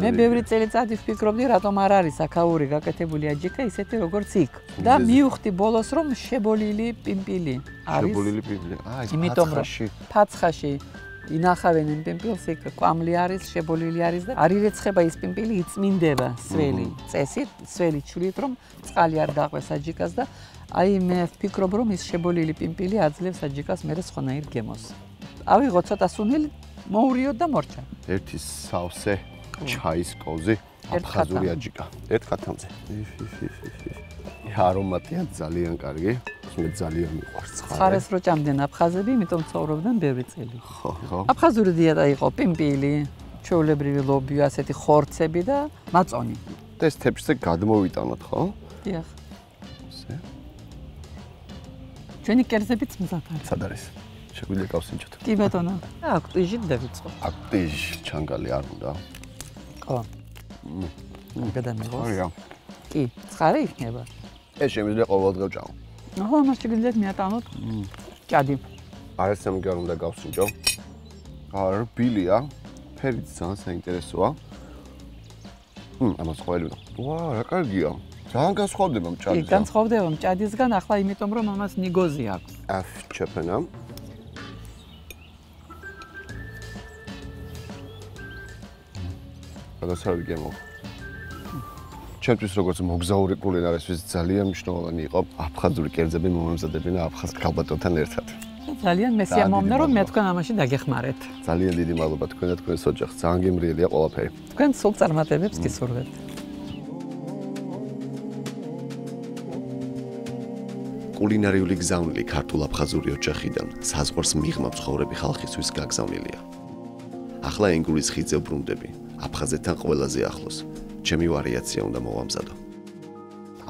მე ბევრი წელიწადი ვფიქრობდი, რატომ არ არის აქაური გაკეთებული აჯიკა ისეთი როგორც იქ. და მივხვდი ბოლოს რომ შებოლილი პიმპილი არის. შებოლილი პიმპილი. იმიტომ რომ ფაცხაში ინახავენ იმ პიმპილს, იქ კვამლი არის, შებოლილი არის და არ ირეცხება ის პიმპილი, იწმინდება სველი. წესით, სველი ჩვლით რომ წყალი არ გაყვეს აჯიკას და აი მე ვფიქრობ რომ ის შებოლილი პიმპილი აძლევს აჯიკას მერე სხვანაირ გემოს. ავიღო ცოტა სუნელი, მოურიოთ და მორჩა. ერთი სავსე ჩაის კოვზი, აფხაზური აჯიკა. ერთ ხათამზე. არომატია ძალიან კარგი. მე ძალიან მიყვარს ცხარე. ხარეს რო ჭამდნენ აფხაზები, იმიტომ ცხოვრობდნენ ბევრი წელი. ხო, ხო. აფხაზური დიეტა იყო პიმპილი, ჩოვლებრივი ლობიო, ასეთი ხორცები და მაწონი. და ეს თეფშზე გადმოვიტანოთ, ხო? დიახ. ესე. ჩვენი კერძებიც მზად არის. სად არის? შეგვიძლია გავსინჯოთ. კი ბატონო. აქტიჟით დავიწყოთ. აქტიჟი ჩანგალი არ უნდა. ხო. გადამიღოს. ხარია. კი, ცხარე იქნება. ეს შემიძლია ყოველდღე ვჭამო. ხო, მას შეგიძლიათ მიატანოთ. ჭადი. არის სამგარ უნდა გავსინჯო. რბილია. ფერიც ძალიან საინტერესოა. ამას ყოველი. ვა, რა კარგია. ძალიან განსხვავდება მჭადისგან. კი, განსხვავდება მჭადისგან, ახლა იმიტომ რომ ამას ნიგოზი აქვს. აფ, ჩეფენა. გადასავალი გემო. ჩემთვის როგორც მოგზაური კულინარისთვის ძალიან მნიშვნელოვანი იყო აფხაზური კერძები მომემზადებინა აფხაზ ქალბატონთან ერთად. ძალიან მესიამოვნე რომ მე თქვენ ამაში დაგეხმარეთ. ძალიან დიდი მადლობა თქვენ და თქვენს ოჯახს. ძალიან გემრიელია ყველაფერი. თქვენ სულ წარმატებებს გისურვებთ. კულინარიული გზავნილი ქართულ-აფხაზური ოჯახიდან საზღვარს მიღმა მცხოვრები ხალხისთვის გაგზავნილია. ახლა ენგულის ხიძე ბრუნდები, აფხაზეთთან ყველაზე ახლოს. Ჩემი ვარიაცია უნდა მოვამზადო.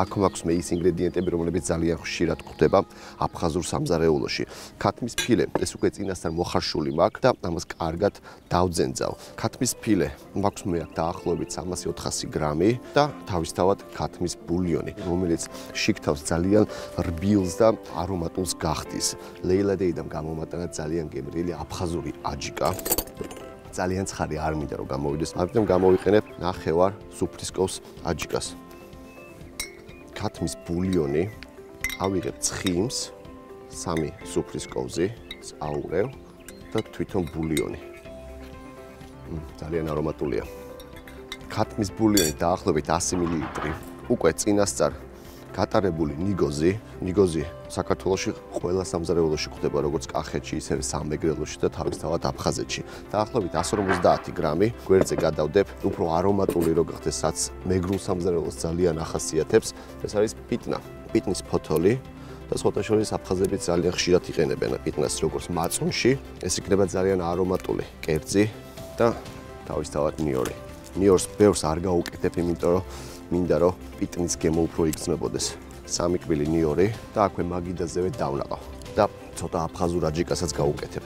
აქ მაქვს მე ის ინგრედიენტები, რომლებიც ძალიან ხშირად გვხვდება აფხაზურ სამზარეულოში. ქათმის ფილე, ეს უკვე წინასთან მოხარშული მაქვს და ამას კარგად დავძენძავ. ქათმის ფილე მაქვს მე აქ დაახლოებით 300-400 გრამი და თავისთავად ქათმის ბულიონი, რომელიც შიგთავს ძალიან რბილს და არომატულს გახდის. ლეილადეიდან გამომატანა ძალიან გემრიელი აფხაზური აჯიკა. ძალიან ცხარი არ მინდა რომ გამოვიდეს, ამიტომ გამოვიყენებ ნახევარ სუფრისკოს აჯიკას. Ქათმის ბულიონი, ავიღებ ცხიმს, სამი სუფრისკოვზი, აურევ და თვითონ ბულიონი. ძალიან არომატულია. ქათმის ბულიონი დაახლოებით 100 მილილიტრი. უკვე წინასწარ გატარებული ნიგოზი, ნიგოზი საქართველოში ყველა სამზარეულოში გვხვდება, როგორც კახეთში, ისევე სამეგრელოში და თავისთავად აფხაზეთში. Დაახლოებით 150 გრამი გვერდზე გადავდებ, უფრო არომატული რო გახდეს, რაც მეგრულ სამზარეულოს ძალიან ახასიათებს. ეს არის პიტნა, პიტნის ფოთოლი და სხვათა შორის აფხაზები ძალიან ხშირად იყენებენ პიტნას როგორც მაწუნში. ეს იქნება ძალიან არომატული კერძი და თავისთავად ნიორი. ნიორს ბევრს არ გაუკეთებ, იმიტომ რომ მინდა რომ პიტნის გემო უფრო იგრძნობოდეს. 3 კვილი ნიორი და აქვე მაგიდაზევე დავნაყავ და ცოტა აფხაზურ აჯიკასაც გავუკეთებ.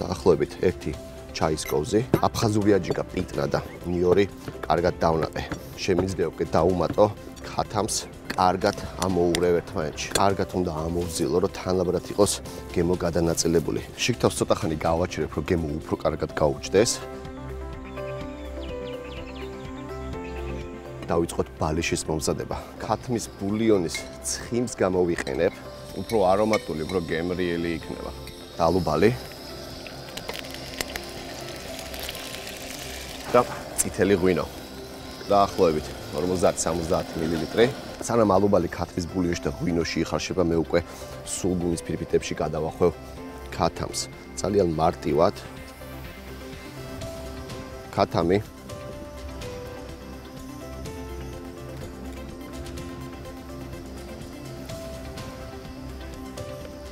დაახლოებით 1 ჩაისკოვზი, აფხაზური აჯიკა, პიტნა და ნიორი კარგად დავნაყე. შემიძლია უკვე დაუმატო ქათამს, კარგად ამოურევ ერთმანეთში. კარგად უნდა ამოვზილო, რომ თანაბრად იყოს გემო გადანაწილებული. შიგთავს ცოტა ხანი გავაჩერებ, რომ გემო უფრო კარგად გაუჭდეს. დავიწყოთ ბალიშის მომზადება. ქათმის ბულიონის ცხიმს გამოვიყენებ, უფრო არომატული, უფრო გემრიელი იქნება. დალუბალი და წითელი ღვინო. დაახლოებით 50-70 მილილიტრი. სანამ ალუბალი ქათმის ბულიონში და ღვინოში იხარშება, მე უკვე სულგუნის ფირფიტებში გადავახვევ ქათამს. ძალიან მარტივად. ქათამი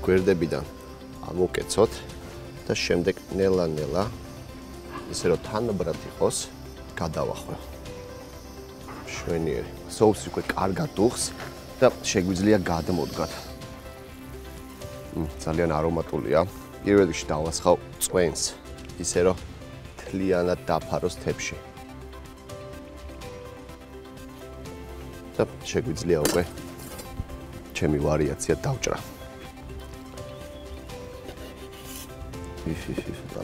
გვერდებიდან ამოკეცოთ და შემდეგ ნელა-ნელა ისე რომ თანაბრად იყოს გადავახვევ. შვენიერი. სოუსი უკვე კარგად უხს და შეგვიძლია გადმოდგათ. ძალიან არომატულია. პირველ რიგში დავასხავ წვენს, ისე რომ თლიანად დაფაროს თეფში. და შეგვიძლია უკვე ჩემი ვარიაცია დავჭრა.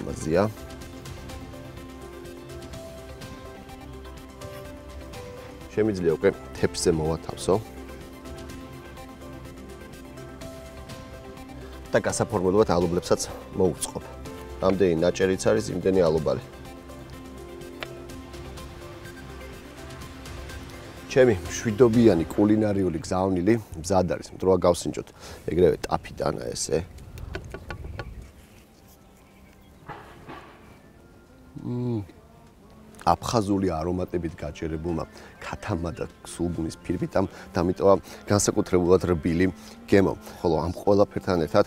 Amazia. Შემიძლია უკვე თეფზე მოვათავსო. და გასაფორმებლად ალუბლებსაც მოვუწყობ. ამდენი ნაჭერიც არის იმდენი ალუბალი. ჩემი მშვიდობიანი კულინარიული გზავნილი მზად არის. დროა გავსინჯოთ. ეგრევე ტაფიდანა ესე. აფხაზული არომატებით გაჯერებულმა ქათამმა და სულგუნის ფირფიტამ დამიტოვა განსაკუთრებულად რბილი გემო. ხოლო ამ ყველაფერთან ერთად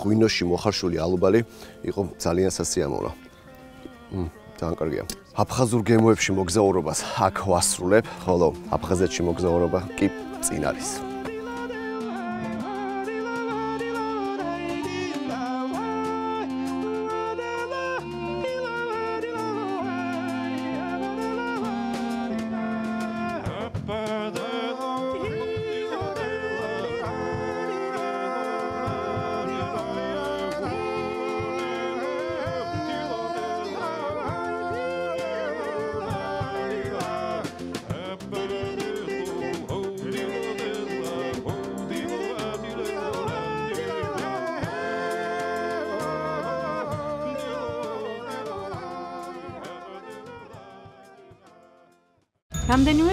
ღვინოში მოხარშული ალუბალი იყო ძალიან სასიამოვნო. ძალიან კარგია. აფხაზურ გემოებში მოგზაურობას აქ ვასრულებ, ხოლო აფხაზეთში მოგზაურობა კი წინ არის. Რამდენიმე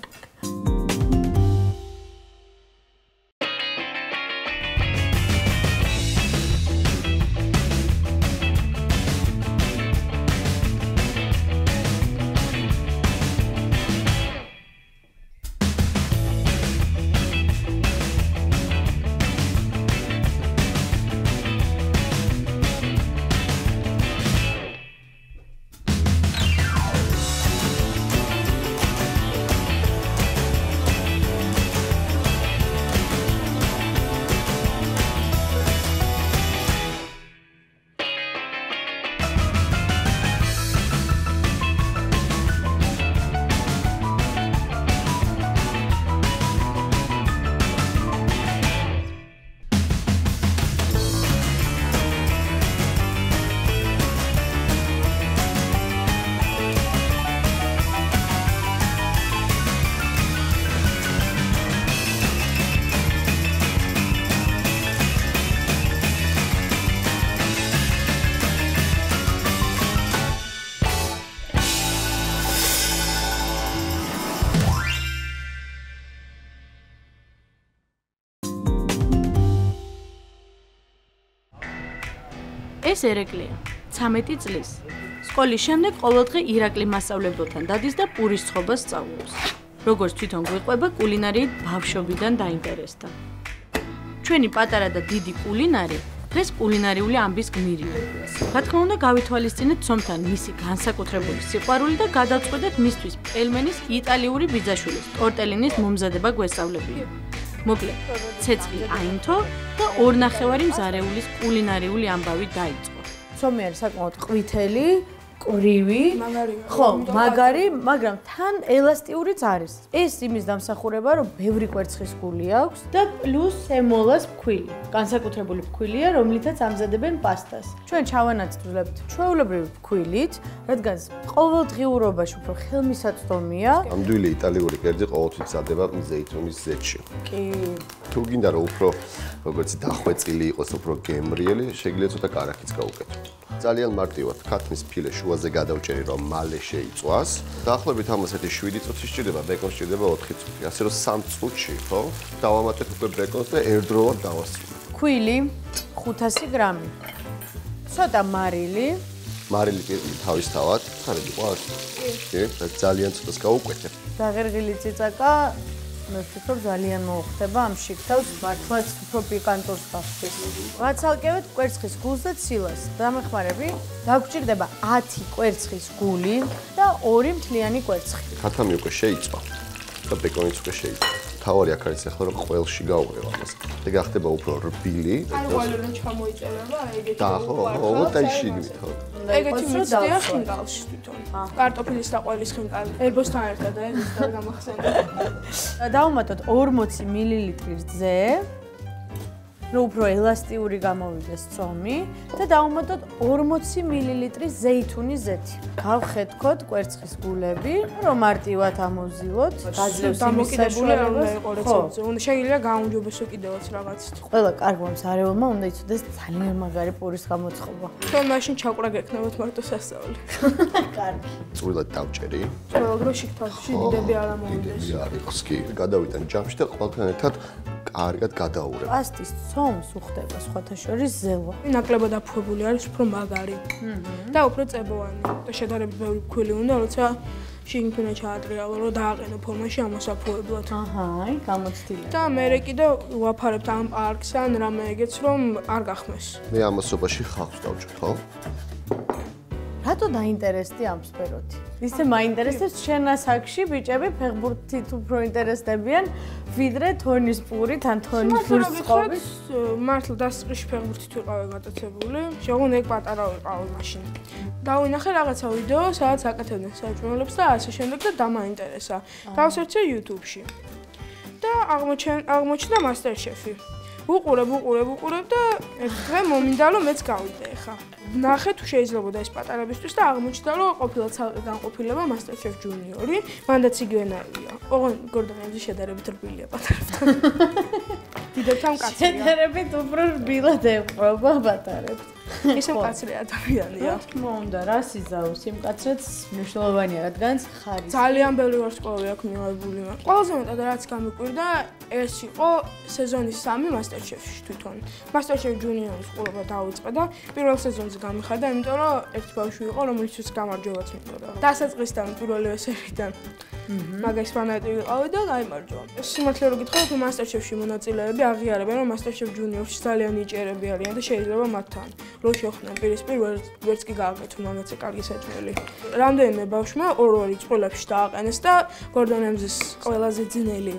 ეს ერეკლია 13 წლის. Სკოლის შემდეგ ყოველდღე ირაკლი მასწავლებელთან დადის და პურის ცხობას სწავლობს. Როგორც თვითონ გვიყვება, კულინარიით ბავშვობიდან დაინტერესდა. Ჩვენი პატარა და დიდი კულინარი დღეს კულინარიული ამბის გმირია. Რა თქმა უნდა, გავითვალისწინეთ ცომთან მისი განსაკუთრებული სიყვარული და გადაწყვეტეთ მისთვის პელმენის იტალიური ბიძაშვილის, ტორტელინის მომზადება გვესწავლებია. მოკლედ, ცეცხლი აინთო და ორნახევარი მზარეულის კულინარიული ამბავი დაიწყო. Ცომი არის საკმაოდ ყვითელი, ყრივი, ხო, მაგარი, მაგრამ თან ელასტიურიც არის. ეს იმის დამსახურება, რომ ბევრი კვერცხის გული აქვს და პლუს ემოლას ფქვილი, განსაკუთრებული ფქვილია, რომლითაც ამზადებენ პასტას. Ჩვენ ჩავანაცვლებთ ჩვეულებრივი ფქვილით, რადგან ყოველდღიურობაში უფრო ხელმისაწვდომია. Ამდვილი იტალიური კერძი ყოველთვის წადება ზეითუნის ზეთში. კი. თუ გინდა რომ უფრო როგორც დახვეწილი იყოს, უფრო გემრიელი, შეგვიძლია ცოტა კარაქიც გავუკეთოთ. Ძალიან მარტივად, ქათმის ფილე შუაზე გადავჭერი, რომ მალე შეიწვას. Დაახლოებით ამ ასეთი 7 წუთი სჭირდება, ბეკონს სჭირდება 4 წუთი. ასე რომ 3 წუთში, ხო? დავამატეთ უკვე ბეკონს და ერთდროულად დავასრულებთ. Kwili 500 გრამი. ცოტა მარილი. მარილი პირი თავისთავად, ხარები ყავს. კი, ძალიან ცოტას გავუკეთებ. დაღერგილი ციცაკა Mr. ძალიან მოხდება ამ შიფთავს მართლაც უფრო პიკანტურს გახდის. Ვაცალკევთ კვერცხის გულს და ცილას. დამეხმარები, დაგვჭირდება 10 კვერცხის გული და 2 მთლიანი კვერცხი. ქათამი უკვე შეიწვა და ბეკონიც უკვე შეიწვა. თავი აქ არის ახლა რომ ყველში გავუღებ ამას. ეგ ახდება უფრო რბილი. აი ვალერონ ჩამოიწელება, ეგეთი. და ხო, ოტაიში გვითო. ეგეთი მიწია ხინკალში თვითონ. კარტოფილის და ყველის ხინკალი. ელბოსთან ერთად და ეს და გამახსენდა. დავუმატოთ 40 მილილიტრი რძე. რომ უფრო ელასტიური გამოვიდეს ცომი და დავუმატოთ 40 მილილიტრი ზეითუნის ზეთი. გავხეთქოთ კვერცხის გულები, რომ მარტივად ამოზილოთ. გაძლევს მოკიდებული არ უნდა იყოს ცომზე. უნდა შეიძლება გაუნჯობესო კიდევაც რაღაცით. ყველა კარგმა მზარეულმა უნდა იცოდეს ძალიან მაგარი პურის გამოცხობა. ჩვენ მაშინ ჩაკვრა გეკნებოთ მარტო სასწაული. კარგი. წვრილად დავჭერი. ყველგრო შიფთავში დიდები არ ამოვიდეს. დიდი არ იყოს კი. გადავიტან ჯამში და ყველთან ერთად კარგად გადაურევ. პასტის ცომს უხდება სხვათა შორის ზელვა. ნაკლებად აფუებული არის, უფრო მაგარი და უფრო წებოვანი. და შედარებით ბევრი ფქვილი უნდა, როცა შიგნიდან ჩაატრიალო, რომ დააყენო ფორმაში ამოსაფუებლად. აჰა, გამოცდილება. და მე კიდევ ვაფარებთ ამ პარკს ან რამე ეგეც, რომ არ გახმეს. მე ამასობაში ხალხს დავჭერ, ხო? რატო დაინტერესდი ამ სფეროთი? ისე მაინტერესებს შენასაკში ბიჭები ფეხბურთით უფრო ინტერესდებიან, ვიდრე თონის პურით ან თონის ფურცხოვით. მართლა დასწრში ფეხბურთით ვიყავი გატაცებული. შეგონ ეგ პატარა ვიყავი მაშინ. დავინახე რაღაცა ვიდეო, სადაც აკეთებდნენ საჭმელებს და ასე შემდეგ და დამაინტერესა. დავსერჩე YouTube-ში. და აღმოჩნდა MasterChef-ი. უყურებ და დღე მომინდა რომ მეც გავიდე ხა. ნახე თუ შეიძლებოდა ეს პატარებისთვის და აღმოჩნდა რომ ყოფილა ცალკე განყოფილება MasterChef Junior-ი, მანდაც იგივენაირია. გორდონებზე შედარებით რბილია პატარებთან. დიდებთან მკაცრია. შედარებით უფრო რბილად ეყრდნობა პატარებს. ისე მკაცრი ადამიანია. თქმა უნდა, რა სიზავს, იმ მკაცრაც მნიშვნელოვანია, რადგანაც ხარისხი. ძალიან ბევრი ვარსკვლავი აქვს მიღებული მან. ყველაზე მეტად რაც გამიკვირდა, ეს იყო სეზონის 3 MasterChef-ში თვითონ. MasterChef Junior-ის ყურება დაიწყე და პირველ სეზონზე გამიხარდა, იმიტომ რომ ერთ ბავშვი იყო, რომელიცაც გამარჯვებაც მივიდა. დასაწყისიდან, პირველივე სერიიდან. მაგის ფანატი ვიყავი და გამარჯვა. სიმართლე რომ გითხრათ, MasterChef-ში მონაწილეები აღიარებენ, რომ MasterChef Junior-ში ძალიან იჭერები არიან და შეიძლება მათთან რო შეხვდნენ პირისპირ ვერც კი გააკეთონ ამაზე კარგი საჭმელი. რამდენიმე ბავშვმა ორ-ორი წყვილებში დააყენეს და გორდონემზის ყველაზე ძნელი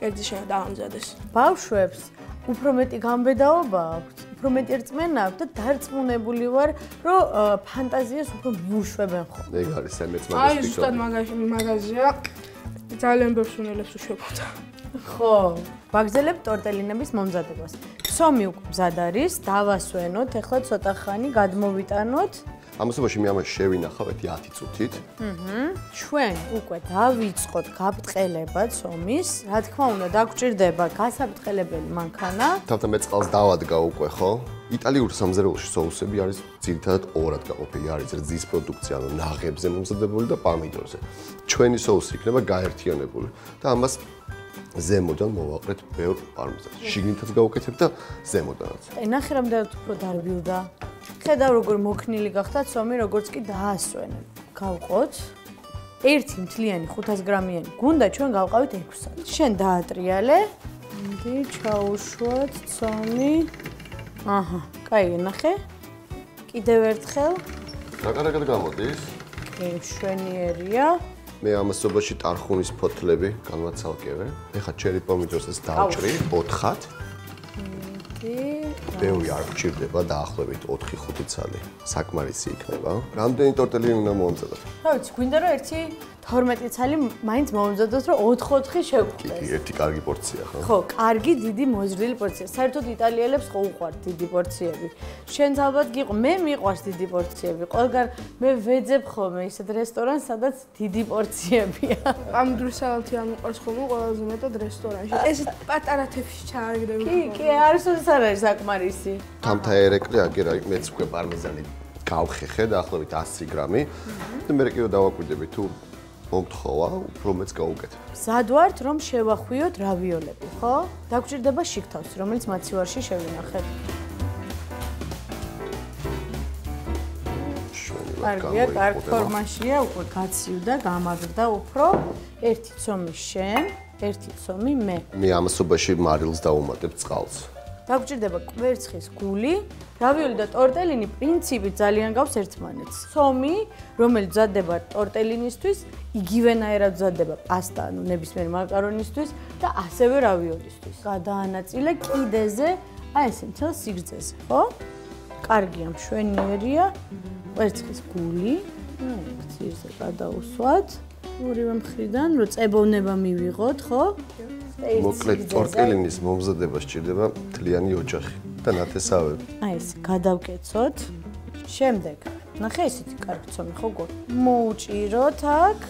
კერძი შეამზადეს. ბავშვებს უფრო მეტი გამბედაობა აქვს, უფრო მეტი რწმენა აქვს და დარწმუნებული ვარ, რომ ფანტაზიას უფრო მიუშვებენ ხოლმე. ეგ არის ამეც მაგას ფიქრობ. აი, ზუსტად მაგაზია ძალიან ბერძნელებს უშვებოდა. ხო, ვაგრძელებ ტორტელინების მომზადებას. ცომი უკვე მზად არის, დავასვენოთ, ეხლა ცოტა ხანი გადმოვიტანოთ. ამასობაში მე ამას შევინახავთ 10 წუთით. ჩვენ უკვე დავიწყოთ გაბტყელება ცომის. რა თქმა უნდა, დაგჭირდება გასაბტყელებელი მანქანა. თავთან მე წყალს დავადგა უკვე, ხო? იტალიურ სამზარეულოში სოუსები არის ძირითადად ორად გაყოფილი. არის რძის პროდუქცია, ანუ ნაღებზე მომზადებული და პამიდორზე. ჩვენი სოუსი იქნება გაერთიანებული და ამას ზემოდან მოვაყრეთ ბევრ პარმეზანს. შიგნითაც გავუკეთებ და ზემოდანაც. ნახე რამდენად უფრო დარბილდა. შევხედავ როგორ მოქნილი გახდა ცომი, როგორც კი დაასვენებ. Გავყოთ ერთი მთლიანი 500 გრამიანი გუნდა ჩვენ გავყავით 6-ად. შენ დაატრიალე. Დი ჩაუშვოთ ცომი. აჰა, კაი ნახე. კიდევ ერთხელ. Დაკარგად გამოდის. კი, შვენიერია. მე ამასობაში ტარხუნის ფოთლები განვაცალკევე. ეხლა ჩერი პომიდორს ეს დავჭრი 4-ად. ბევრი არ გჭირდება დაახლოებით 4-5 წელი. საკმარისი იქნება. რამდენი ტორტელი უნდა მომწოდოთ? რა ვიცი, გვინდა რომ ერთი 12 წელი მაინც მომწოდოთ, რომ 4-4 შევხვდეს. კი, ერთი კარგი პორცია ხო? ხო, კარგი, დიდი მოზრდილი პორცია. საერთოდ იტალიელებს ხო უყვართ დიდი პორციები. შენ ალბათ გიყო, მე მიყვარს დიდი პორციები. ყველგან მე ვეძებ ხოლმე ისეთ რესტორანს, სადაც დიდი პორციებია. ამ დროსალათი არ მიყვარს ხოლმე, ყველაზე მეტად რესტორანში. ესეთ პატარათებში ჩააგდები. კი, კი, არის უცნაური საკმარი Tamta ერეკლი აგერა მეც უკვე პარმეზანი გავხეხე დაახლოებით 100 გრამი და მე კიდევ დავაკვირდები თუ მომთხოვა უფრო მეც გავუკეთე. მზად ვართ რომ შევახვიოთ რავიოლები, ხო? დაგჭირდება შიგთავსი, რომელიც მაცივარში შევინახეთ. კარგია, კარგ ფორმაშია, უკვე გაცივდა, გამაგრდა უფრო ერთი ცომი შენ, ერთი ცომი მე. მე ამასობაში მარილს დავუმატებ წყალს. დაგჭირდება კვერცხის გული, რავიოლი და ტორტელინი პრინციპით ძალიან გავს ერთმანეთს. ცომი, რომელიც მზადდება ტორტელინისთვის, იგივენაირად მზადდება პასტა, ანუ ნებისმიერი მაკარონისთვის და ასევე რავიოლისთვის. გადაანაწილე კიდეზე, აი ესე მთელ სიგრძეზე, ხო? კარგია, მშვენიერია. კვერცხის გული, სიგრძე გადაუსვათ. ორივე მხრიდან რო წებოვნება მივიღოთ, ხო? მოკლედ ტორტელინის მომზადება სჭირდება მთლიანი ოჯახი და ნათესავები. აი ეს გადავკეცოთ. შემდეგ, ნახე ისეთი კარგი ცომი ხო გქონდა. მოუჭიროთ აქ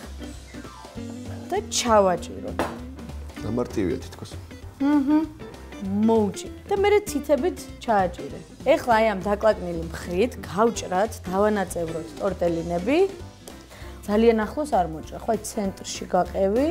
და ჩავაჭიროთ. დამარტივია თითქოს. აჰა. მოუჭი და მე თითებით ჩააჭირე. ეხლა აი ამ დაკლაკნილი მხრით გავჭრათ, დავანაწევროთ ტორტელინები. ძალიან ახლოს არ მოჭრა, ხო, ცენტრში გაყევი.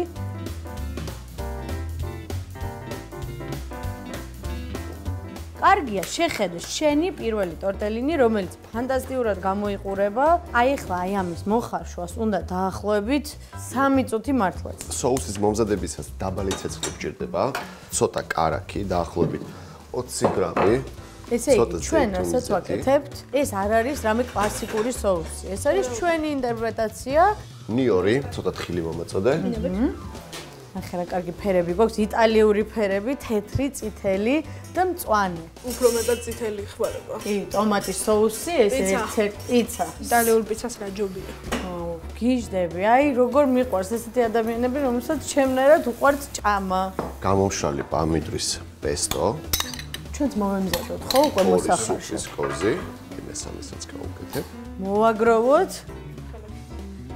კარგია, შეხედე შენი პირველი ტორტელინი, რომელიც ფანტასტიკურად გამოიყურება. აი ახლა აი ამის მოხარშვას უნდა დაახლოებით 3 წუთი მართლაც. სოუსის მომზადებისას დაბალი ცეცხლი გჭირდება, ცოტა კარაქი, დაახლოებით 20 გრამი. ესე იგი, ჩვენ რასაც ვაკეთებთ, ეს არ არის რამე კლასიკური სოუსი. ეს არის ჩვენი ინტერპრეტაცია. ნიორი, ცოტა თხილი მომაწოდე. ახლა კარგი ფერები გვაქვს, იტალიური ფერები, თეთრი, წითელი და მწვანე. უფრო მეტად წითელი ხმარება. კი, ტომატის სოუსი, ეს ერთ პიცა. იტალიურ პიცას რა ჯობია. გიждები, აი, როგორ მიყვარს ესეთი ადამიანები, რომელსაც შემნაირად უყვარს ჭამა. გამომშალი პამიდრის პესტო. ჩვენც მოვემზადოთ, ხო, უკვე მოსახარში. ორი სუფის კოზი, მესამესაც გავუკეთებ. მოვაგროვოთ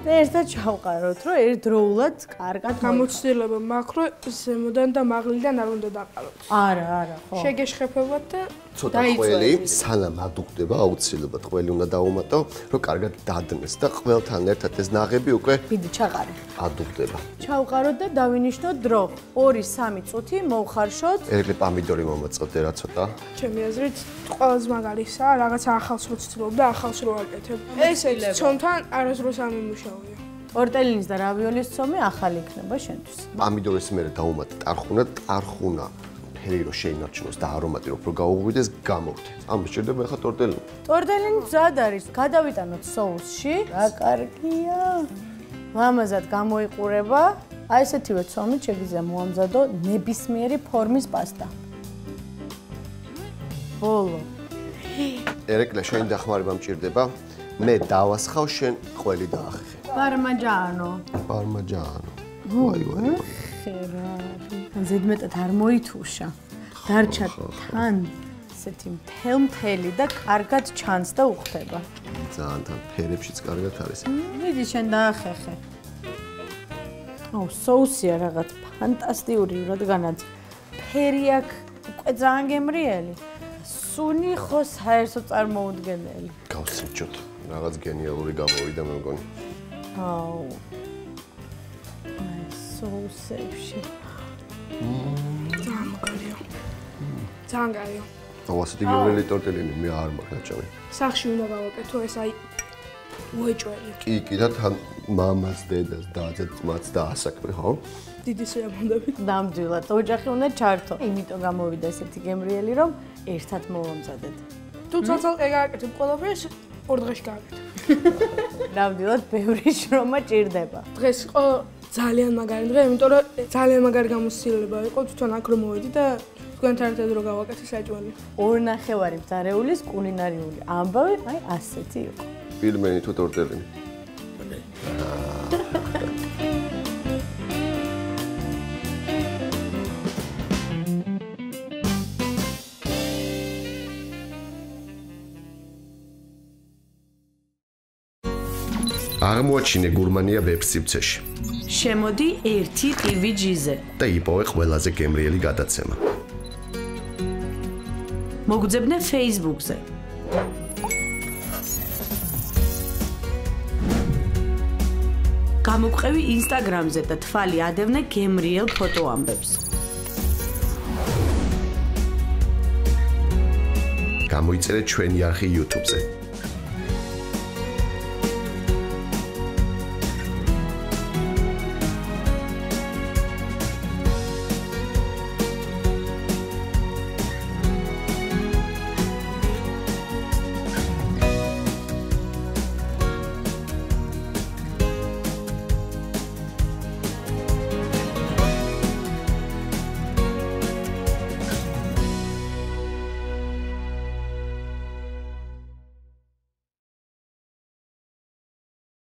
და ერთად ჩავყაროთ, რომ ერთდროულად კარგად გამოცდილება მაქვს, რომ ზემოდან და მაღლიდან არ უნდა დაყაროთ. არა, არა, ხო. შეგეშხებებათ და ცოტა ყველი, სანამ ადუხდება, აუცილებლად ყველი უნდა დაუმატო, რომ კარგად დადნეს და ყველთან ერთად ეს ნაღები უკვე დიდი ჩაყარე. ადუხდება. ჩავყაროთ და დავინიშნოთ დრო. 2-3 წუთი მოვხარშოთ. ეგრე პამიდორი მომაწოდე რა ცოტა. ჩემი აზრით, ყველაზე მაგარისა, რაღაც ახალს ვცდილობ და ახალს რო ვაკეთებ. ესე ცომთან არასდროს არ მიმუშავია. ტორტელინის და რავიოლის ცომი ახალი იქნება შენთვის. პამიდორის მერე დაუმატე ტარხუნა, ფერი რო შეინარჩუნოს და არომატი უფრო გაუღვიდეს, გამოგვთ. ამ შეჭდება ახლა ტორტელინი. ტორტელინი მზად არის. გადავიტანოთ სოუსში. რა კარგია. მამაზად გამოიყურება, აი ესეთივე ცომით შეგიძლია მოამზადო ნებისმიერი ფორმის პასტა. ბოლო. ერეკლე, შენი დახმარება მჭირდება. მე დავასხავ, შენ ყველი დაახეხე. პარმაჯანო. პარმაჯანო. ვაი, ვაი. ხერა. ზედმეტად არ მოითუშა. დარჩა თან ესეთი მთელ-მთელი და კარგად ჩანს და უხდება. ძალიან თან ფერებშიც კარგად არის. მიდი შენ დაახეხე. აუ, სოუსია რაღაც ფანტასტიკური, რადგანაც ფერი აქვს უკვე ძალიან გემრიელი. სუნი ხო საერთოდ წარმოუდგენელი. გავსიჭოთ, რაღაც გენიალური გამოვიდა მე მგონი. აუ. აი, სოუსებში. ძალიან კარგია. ძალიან კარგია. Awasiti givreli tortelini mi ağır makarnaçalı. Sakşıuna bağlık. Toy say. Uçuyor. İyi ki de tam mamas dedes daha çok mat daha saklı ha. Didisi yapmadı bir. Damcılar. Ocağı ona çarptı. İmit o gamovi deseti gemriyeli rom. Eştat molam zaten. Tutsatal eğer tüm kolafres orada işkabet. Damcılar pevriş roma çirdeba. Tres o Italian makarna. İmit ora Italian makarna musil böyle. O tutan akromoydi de. Განთანხმდა დროგავაკაცი საჭველი. ორნახევარი მწარეულის კულინარიული ამბავი, აი ასეთი იყო. Პილმენი თუ ტორტელინი? აღმოაჩინე გურმანია ვებსივცეში. შემოდი 1 ტვიჯიზე და იპოვე ყველაზე გემრიელი გადაცემა. მოგძებნე Facebook-ზე. გამოგყევი Instagram-ზე და თვალი ადევნე გემრიელ ფოტოამბებს. გამოიწერე ჩვენი არხი YouTube-ზე.